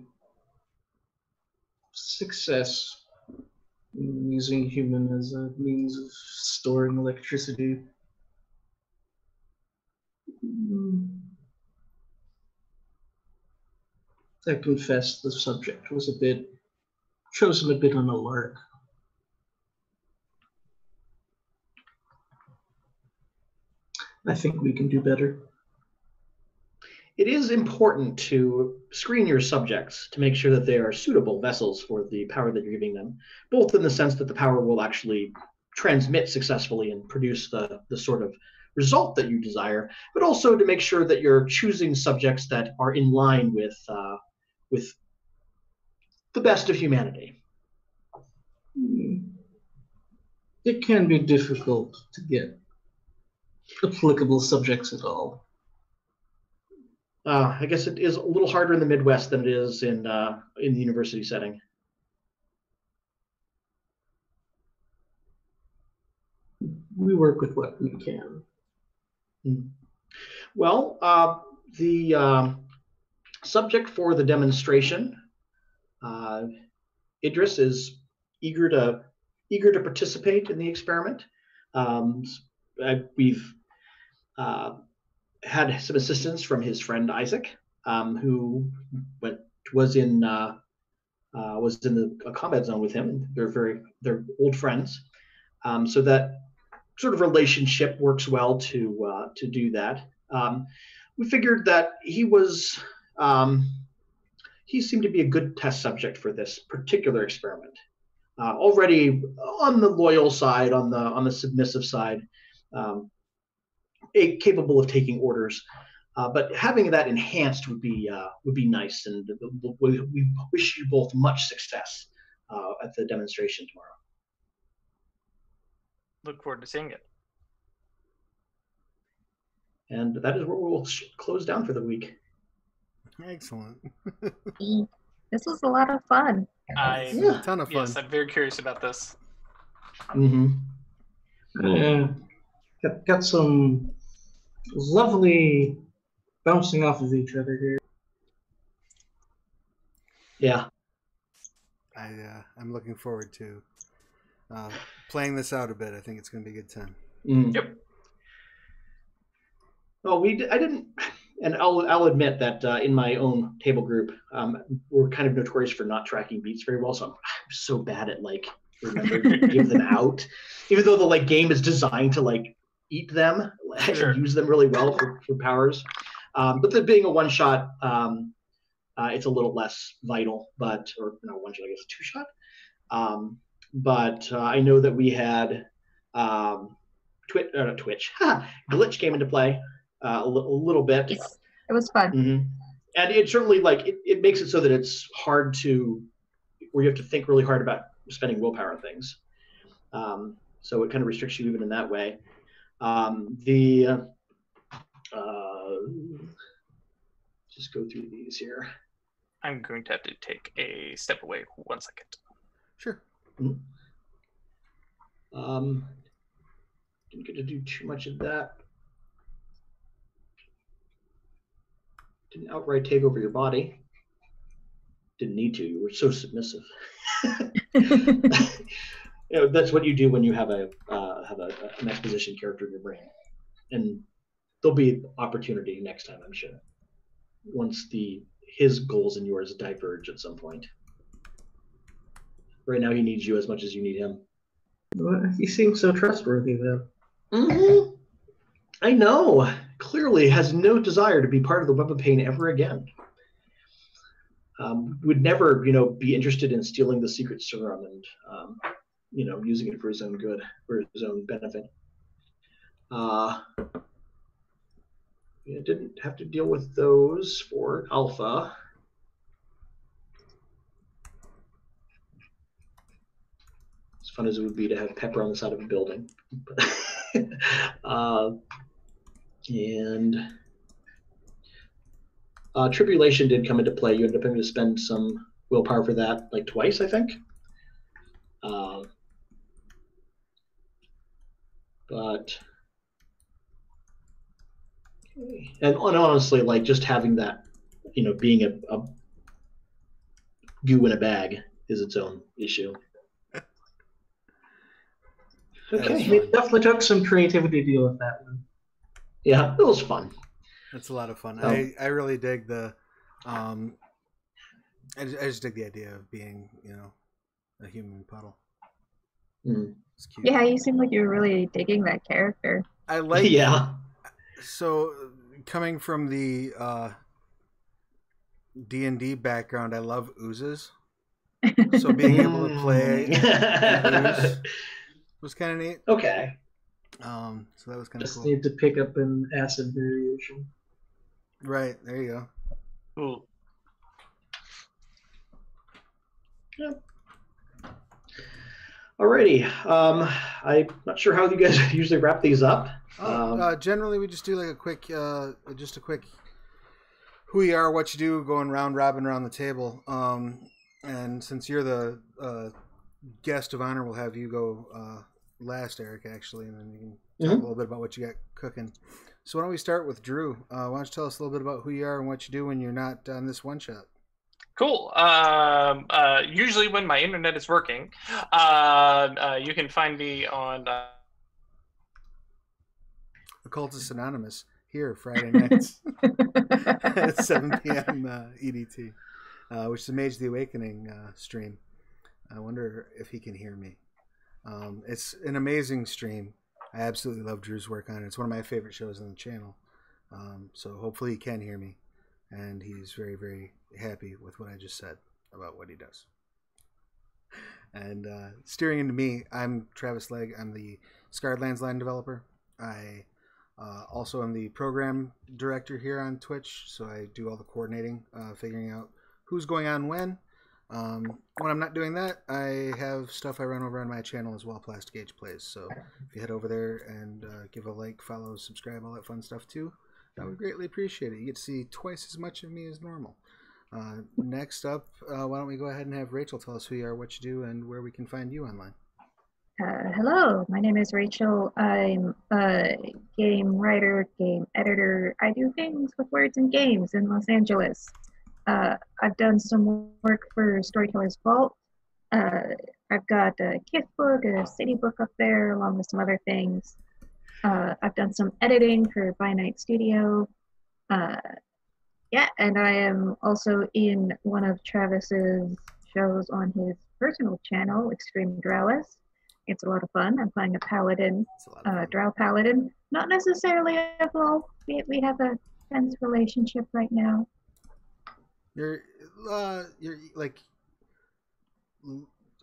success. Using human as a means of storing electricity. I confess the subject was a bit, chose him a bit on a lark. I think we can do better. It is important to screen your subjects to make sure that they are suitable vessels for the power that you're giving them, both in the sense that the power will actually transmit successfully and produce the, the sort of result that you desire, but also to make sure that you're choosing subjects that are in line with uh, with the best of humanity. It can be difficult to get applicable subjects at all. Uh, I guess it is a little harder in the Midwest than it is in uh, in the university setting. We work with what we can. Well, uh, the uh, subject for the demonstration, uh, Idris is eager to eager to participate in the experiment. Um, I, we've uh, had some assistance from his friend Isaac, um, who went was in uh, uh, was in the combat zone with him. They're very they're old friends, um, so that sort of relationship works well to uh, to do that. Um, we figured that he was um, he seemed to be a good test subject for this particular experiment. Uh, already on the loyal side, on the on the submissive side, um, a, capable of taking orders, uh, but having that enhanced would be uh, would be nice. And we, we wish you both much success uh, at the demonstration tomorrow. Look forward to seeing it. And that is where we'll close down for the week. Excellent. This was a lot of fun. I, yeah, a ton of fun. Yes, I'm very curious about this. Mm-hmm. Uh, got, got some lovely bouncing off of each other here. Yeah. I, uh, I'm looking forward to Uh, playing this out a bit. I think it's going to be a good time. Mm. Yep. Well, we I didn't, and I'll I'll admit that uh, in my own table group, um, we're kind of notorious for not tracking beats very well. So I'm, I'm so bad at like remembering to give them out, even though the like game is designed to like eat them and sure. use them really well for, for powers. Um, but the, being a one shot, um, uh, it's a little less vital. But or no one shot, I guess two shot. Um, But uh, I know that we had um, Twitch, uh, Twitch. Glitch came into play uh, a, l a little bit. Yes. It was fun. Mm-hmm. And it certainly, like, it, it makes it so that it's hard to, where you have to think really hard about spending willpower on things. Um, so it kind of restricts you even in that way. Um, the, uh, just go through these here. I'm going to have to take a step away one second. Sure. Um, didn't get to do too much of that. Didn't outright take over your body. Didn't need to. You were so submissive. You know, that's what you do when you have a uh, have a, an exposition character in your brain, and there'll be opportunity next time, I'm sure. Once the his goals and yours diverge at some point. Right now, he needs you as much as you need him. Well, he seems so trustworthy, though. Mm-hmm. I know. Clearly has no desire to be part of the Web of Pain ever again. Um, would never, you know, be interested in stealing the secret serum and, um, you know, using it for his own good, for his own benefit. Uh, you know, didn't have to deal with those for Alpha. As fun as it would be to have pepper on the side of a building. uh, and uh, Tribulation did come into play. You ended up having to spend some willpower for that, like twice, I think. Uh, but, and honestly, like just having that, you know, being a, a goo in a bag is its own issue. Okay, it definitely took some creativity to deal with that one. Yeah, it was fun. That's a lot of fun. Oh. I, I really dig the, um, I just, I just dig the idea of being, you know, a human puddle. Mm. It's cute. Yeah, you seem like you're really digging that character. I like. Yeah. So coming from the uh, D and D background, I love oozes. So being able to play ooze was kind of neat. Okay. Um, so that was kind of cool. Just need to pick up an acid variation. Right, there you go. Cool. Yep. Yeah. Alrighty. Um, I'm not sure how you guys usually wrap these up. Oh, um, uh, generally, we just do like a quick, uh, just a quick who you are, what you do, going round robin around the table. Um, and since you're the uh, guest of honor, we'll have you go uh, last, Eric, actually, and then you can talk mm-hmm. a little bit about what you got cooking. So why don't we start with Drew? Uh, why don't you tell us a little bit about who you are and what you do when you're not on this one shot? Cool. Um, uh, usually when my internet is working, uh, uh, you can find me on uh... Occultus Anonymous here Friday nights at seven p m Uh, E D T, uh, which is a Mage the Awakening uh, stream. I wonder if he can hear me. Um, it's an amazing stream. I absolutely love Drew's work on it. It's one of my favorite shows on the channel. Um, so hopefully he can hear me. And he's very, very happy with what I just said about what he does. And uh, steering into me, I'm Travis Legg. I'm the Scarred Lands line developer. I uh, also am the program director here on Twitch. So I do all the coordinating, uh, figuring out who's going on when. Um, when I'm not doing that, I have stuff I run over on my channel as well, Plastic Age Plays. So if you head over there and uh, give a like, follow, subscribe, all that fun stuff too, I would greatly appreciate it. You get to see twice as much of me as normal. Uh, next up, uh, why don't we go ahead and have Rachel tell us who you are, what you do, and where we can find you online. Uh, hello, my name is Rachel. I'm a game writer, game editor. I do things with words and games in Los Angeles. Uh, I've done some work for Storyteller's Vault. Uh, I've got a gift book, a city book up there, along with some other things. Uh, I've done some editing for By Night Studio. Uh, yeah, and I am also in one of Travis's shows on his personal channel, Extreme Drowless. It's a lot of fun. I'm playing a paladin, uh, drow paladin. Not necessarily a wolf. We, we have a tense relationship right now. You're, uh, you're like,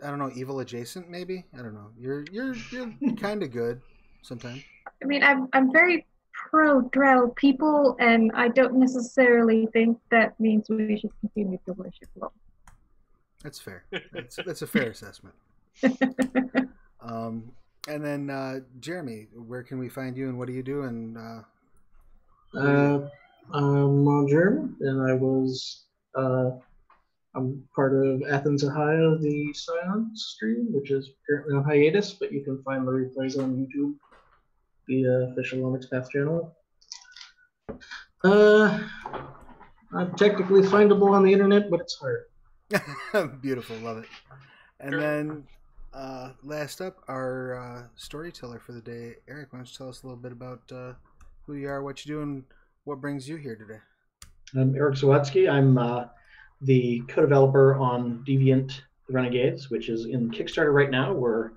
I don't know, evil adjacent maybe? I don't know. You're, you're, you're kind of good sometimes. I mean, I'm, I'm very pro-drow people, and I don't necessarily think that means we should continue to worship them. That's fair. That's, that's a fair assessment. um, and then, uh, Jeremy, where can we find you, and what do you do? And uh, uh, I'm uh, Jeremy, and I was uh, I'm part of Athens, Ohio, the Scion stream, which is currently on hiatus, but you can find the replays on YouTube. The uh, official Onyx Path channel. Uh, I'm technically findable on the internet, but it's hard. Beautiful, love it. And sure. Then uh, last up, our uh, storyteller for the day, Eric, why don't you tell us a little bit about uh, who you are, what you do, and what brings you here today? I'm Eric Zawadski. I'm uh, the co-developer on Deviant: The Renegades, which is in Kickstarter right now. We're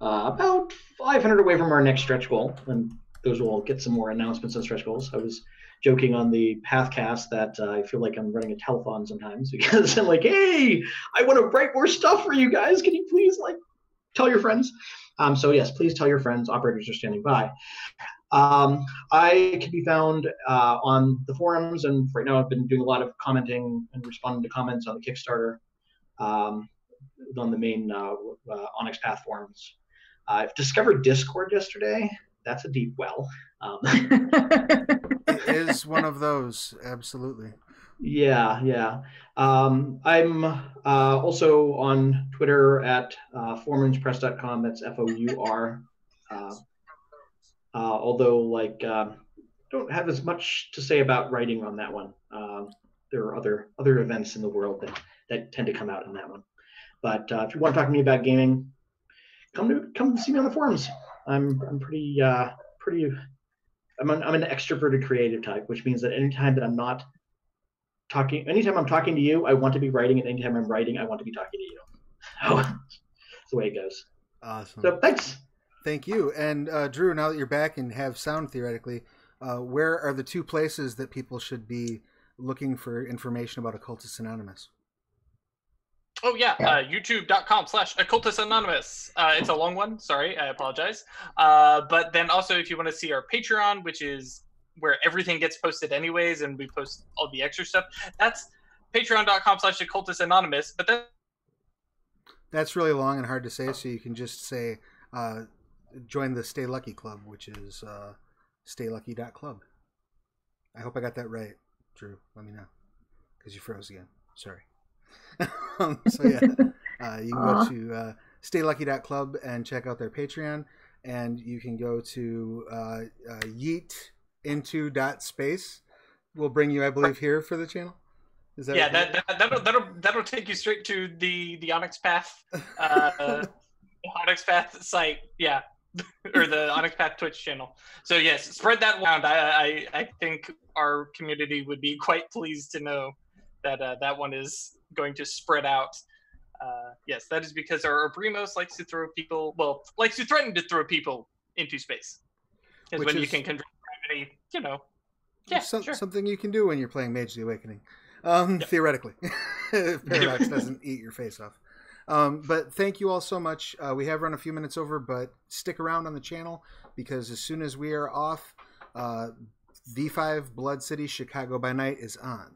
Uh, about five hundred away from our next stretch goal, and those will get some more announcements on stretch goals. I was joking on the Pathcast that uh, I feel like I'm running a telethon sometimes because I'm like, hey, I want to write more stuff for you guys. Can you please like tell your friends? Um, so yes, please tell your friends. Operators are standing by. Um, I can be found uh, on the forums, and right now I've been doing a lot of commenting and responding to comments on the Kickstarter, um, on the main uh, uh, Onyx Path forums. I've uh, discovered Discord yesterday. That's a deep well. Um, it is one of those, absolutely. Yeah, yeah. Um, I'm uh, also on Twitter at uh, four moons press dot com. That's F O U R. Uh, uh, although, like, I uh, don't have as much to say about writing on that one. Uh, there are other other events in the world that, that tend to come out on that one. But uh, if you want to talk to me about gaming, Come to come see me on the forums. I'm I'm pretty uh, pretty. I'm an, I'm an extroverted creative type, which means that anytime that I'm not talking, anytime I'm talking to you, I want to be writing, and anytime I'm writing, I want to be talking to you. So that's the way it goes. Awesome. So thanks. Thank you. And uh, Drew, now that you're back and have sound theoretically, uh, where are the two places that people should be looking for information about Occultus Anonymous? Oh yeah, yeah. Uh, youtube.com slash Occultus Anonymous. Uh, it's a long one, sorry, I apologize. Uh, but then also if you want to see our Patreon, which is where everything gets posted anyways, and we post all the extra stuff, that's patreon.com slash Occultus Anonymous. But then... That's really long and hard to say, so you can just say, uh, join the Stay Lucky Club, which is uh, stay lucky dot club. I hope I got that right, Drew. Let me know, because you froze again. Sorry. um, so yeah, uh, you can Aww. go to uh, stay lucky dot club and check out their Patreon, and you can go to uh, uh, yeetinto.space. We'll bring you, I believe, here for the channel. Is that yeah, that, that, that'll, that'll, that'll take you straight to the, the Onyx Path uh, Onyx Path site, yeah, or the Onyx Path Twitch channel. So yes, spread that around. I, I, I think our community would be quite pleased to know that uh, that one is going to spread out. Uh, yes, that is because our Abrimos likes to throw people, well, likes to threaten to throw people into space. Because when is, you can control gravity, you know. Yeah, some, sure. Something you can do when you're playing Mage the Awakening. Um, yep. Theoretically, if Paradox doesn't eat your face off. Um, but thank you all so much. Uh, we have run a few minutes over, but stick around on the channel, because as soon as we are off, uh, V five Blood City Chicago by Night is on.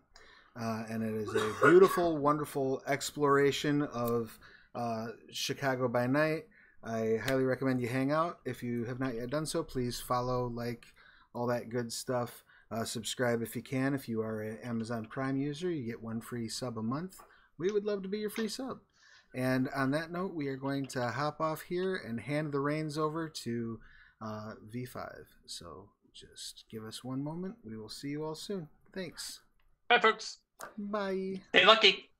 Uh, and it is a beautiful, wonderful exploration of uh, Chicago by Night. I highly recommend you hang out. If you have not yet done so, please follow, like, all that good stuff. Uh, subscribe if you can. If you are an Amazon Prime user, you get one free sub a month. We would love to be your free sub. And on that note, we are going to hop off here and hand the reins over to uh, V five. So just give us one moment. We will see you all soon. Thanks. Bye, folks. Bye. Stay lucky.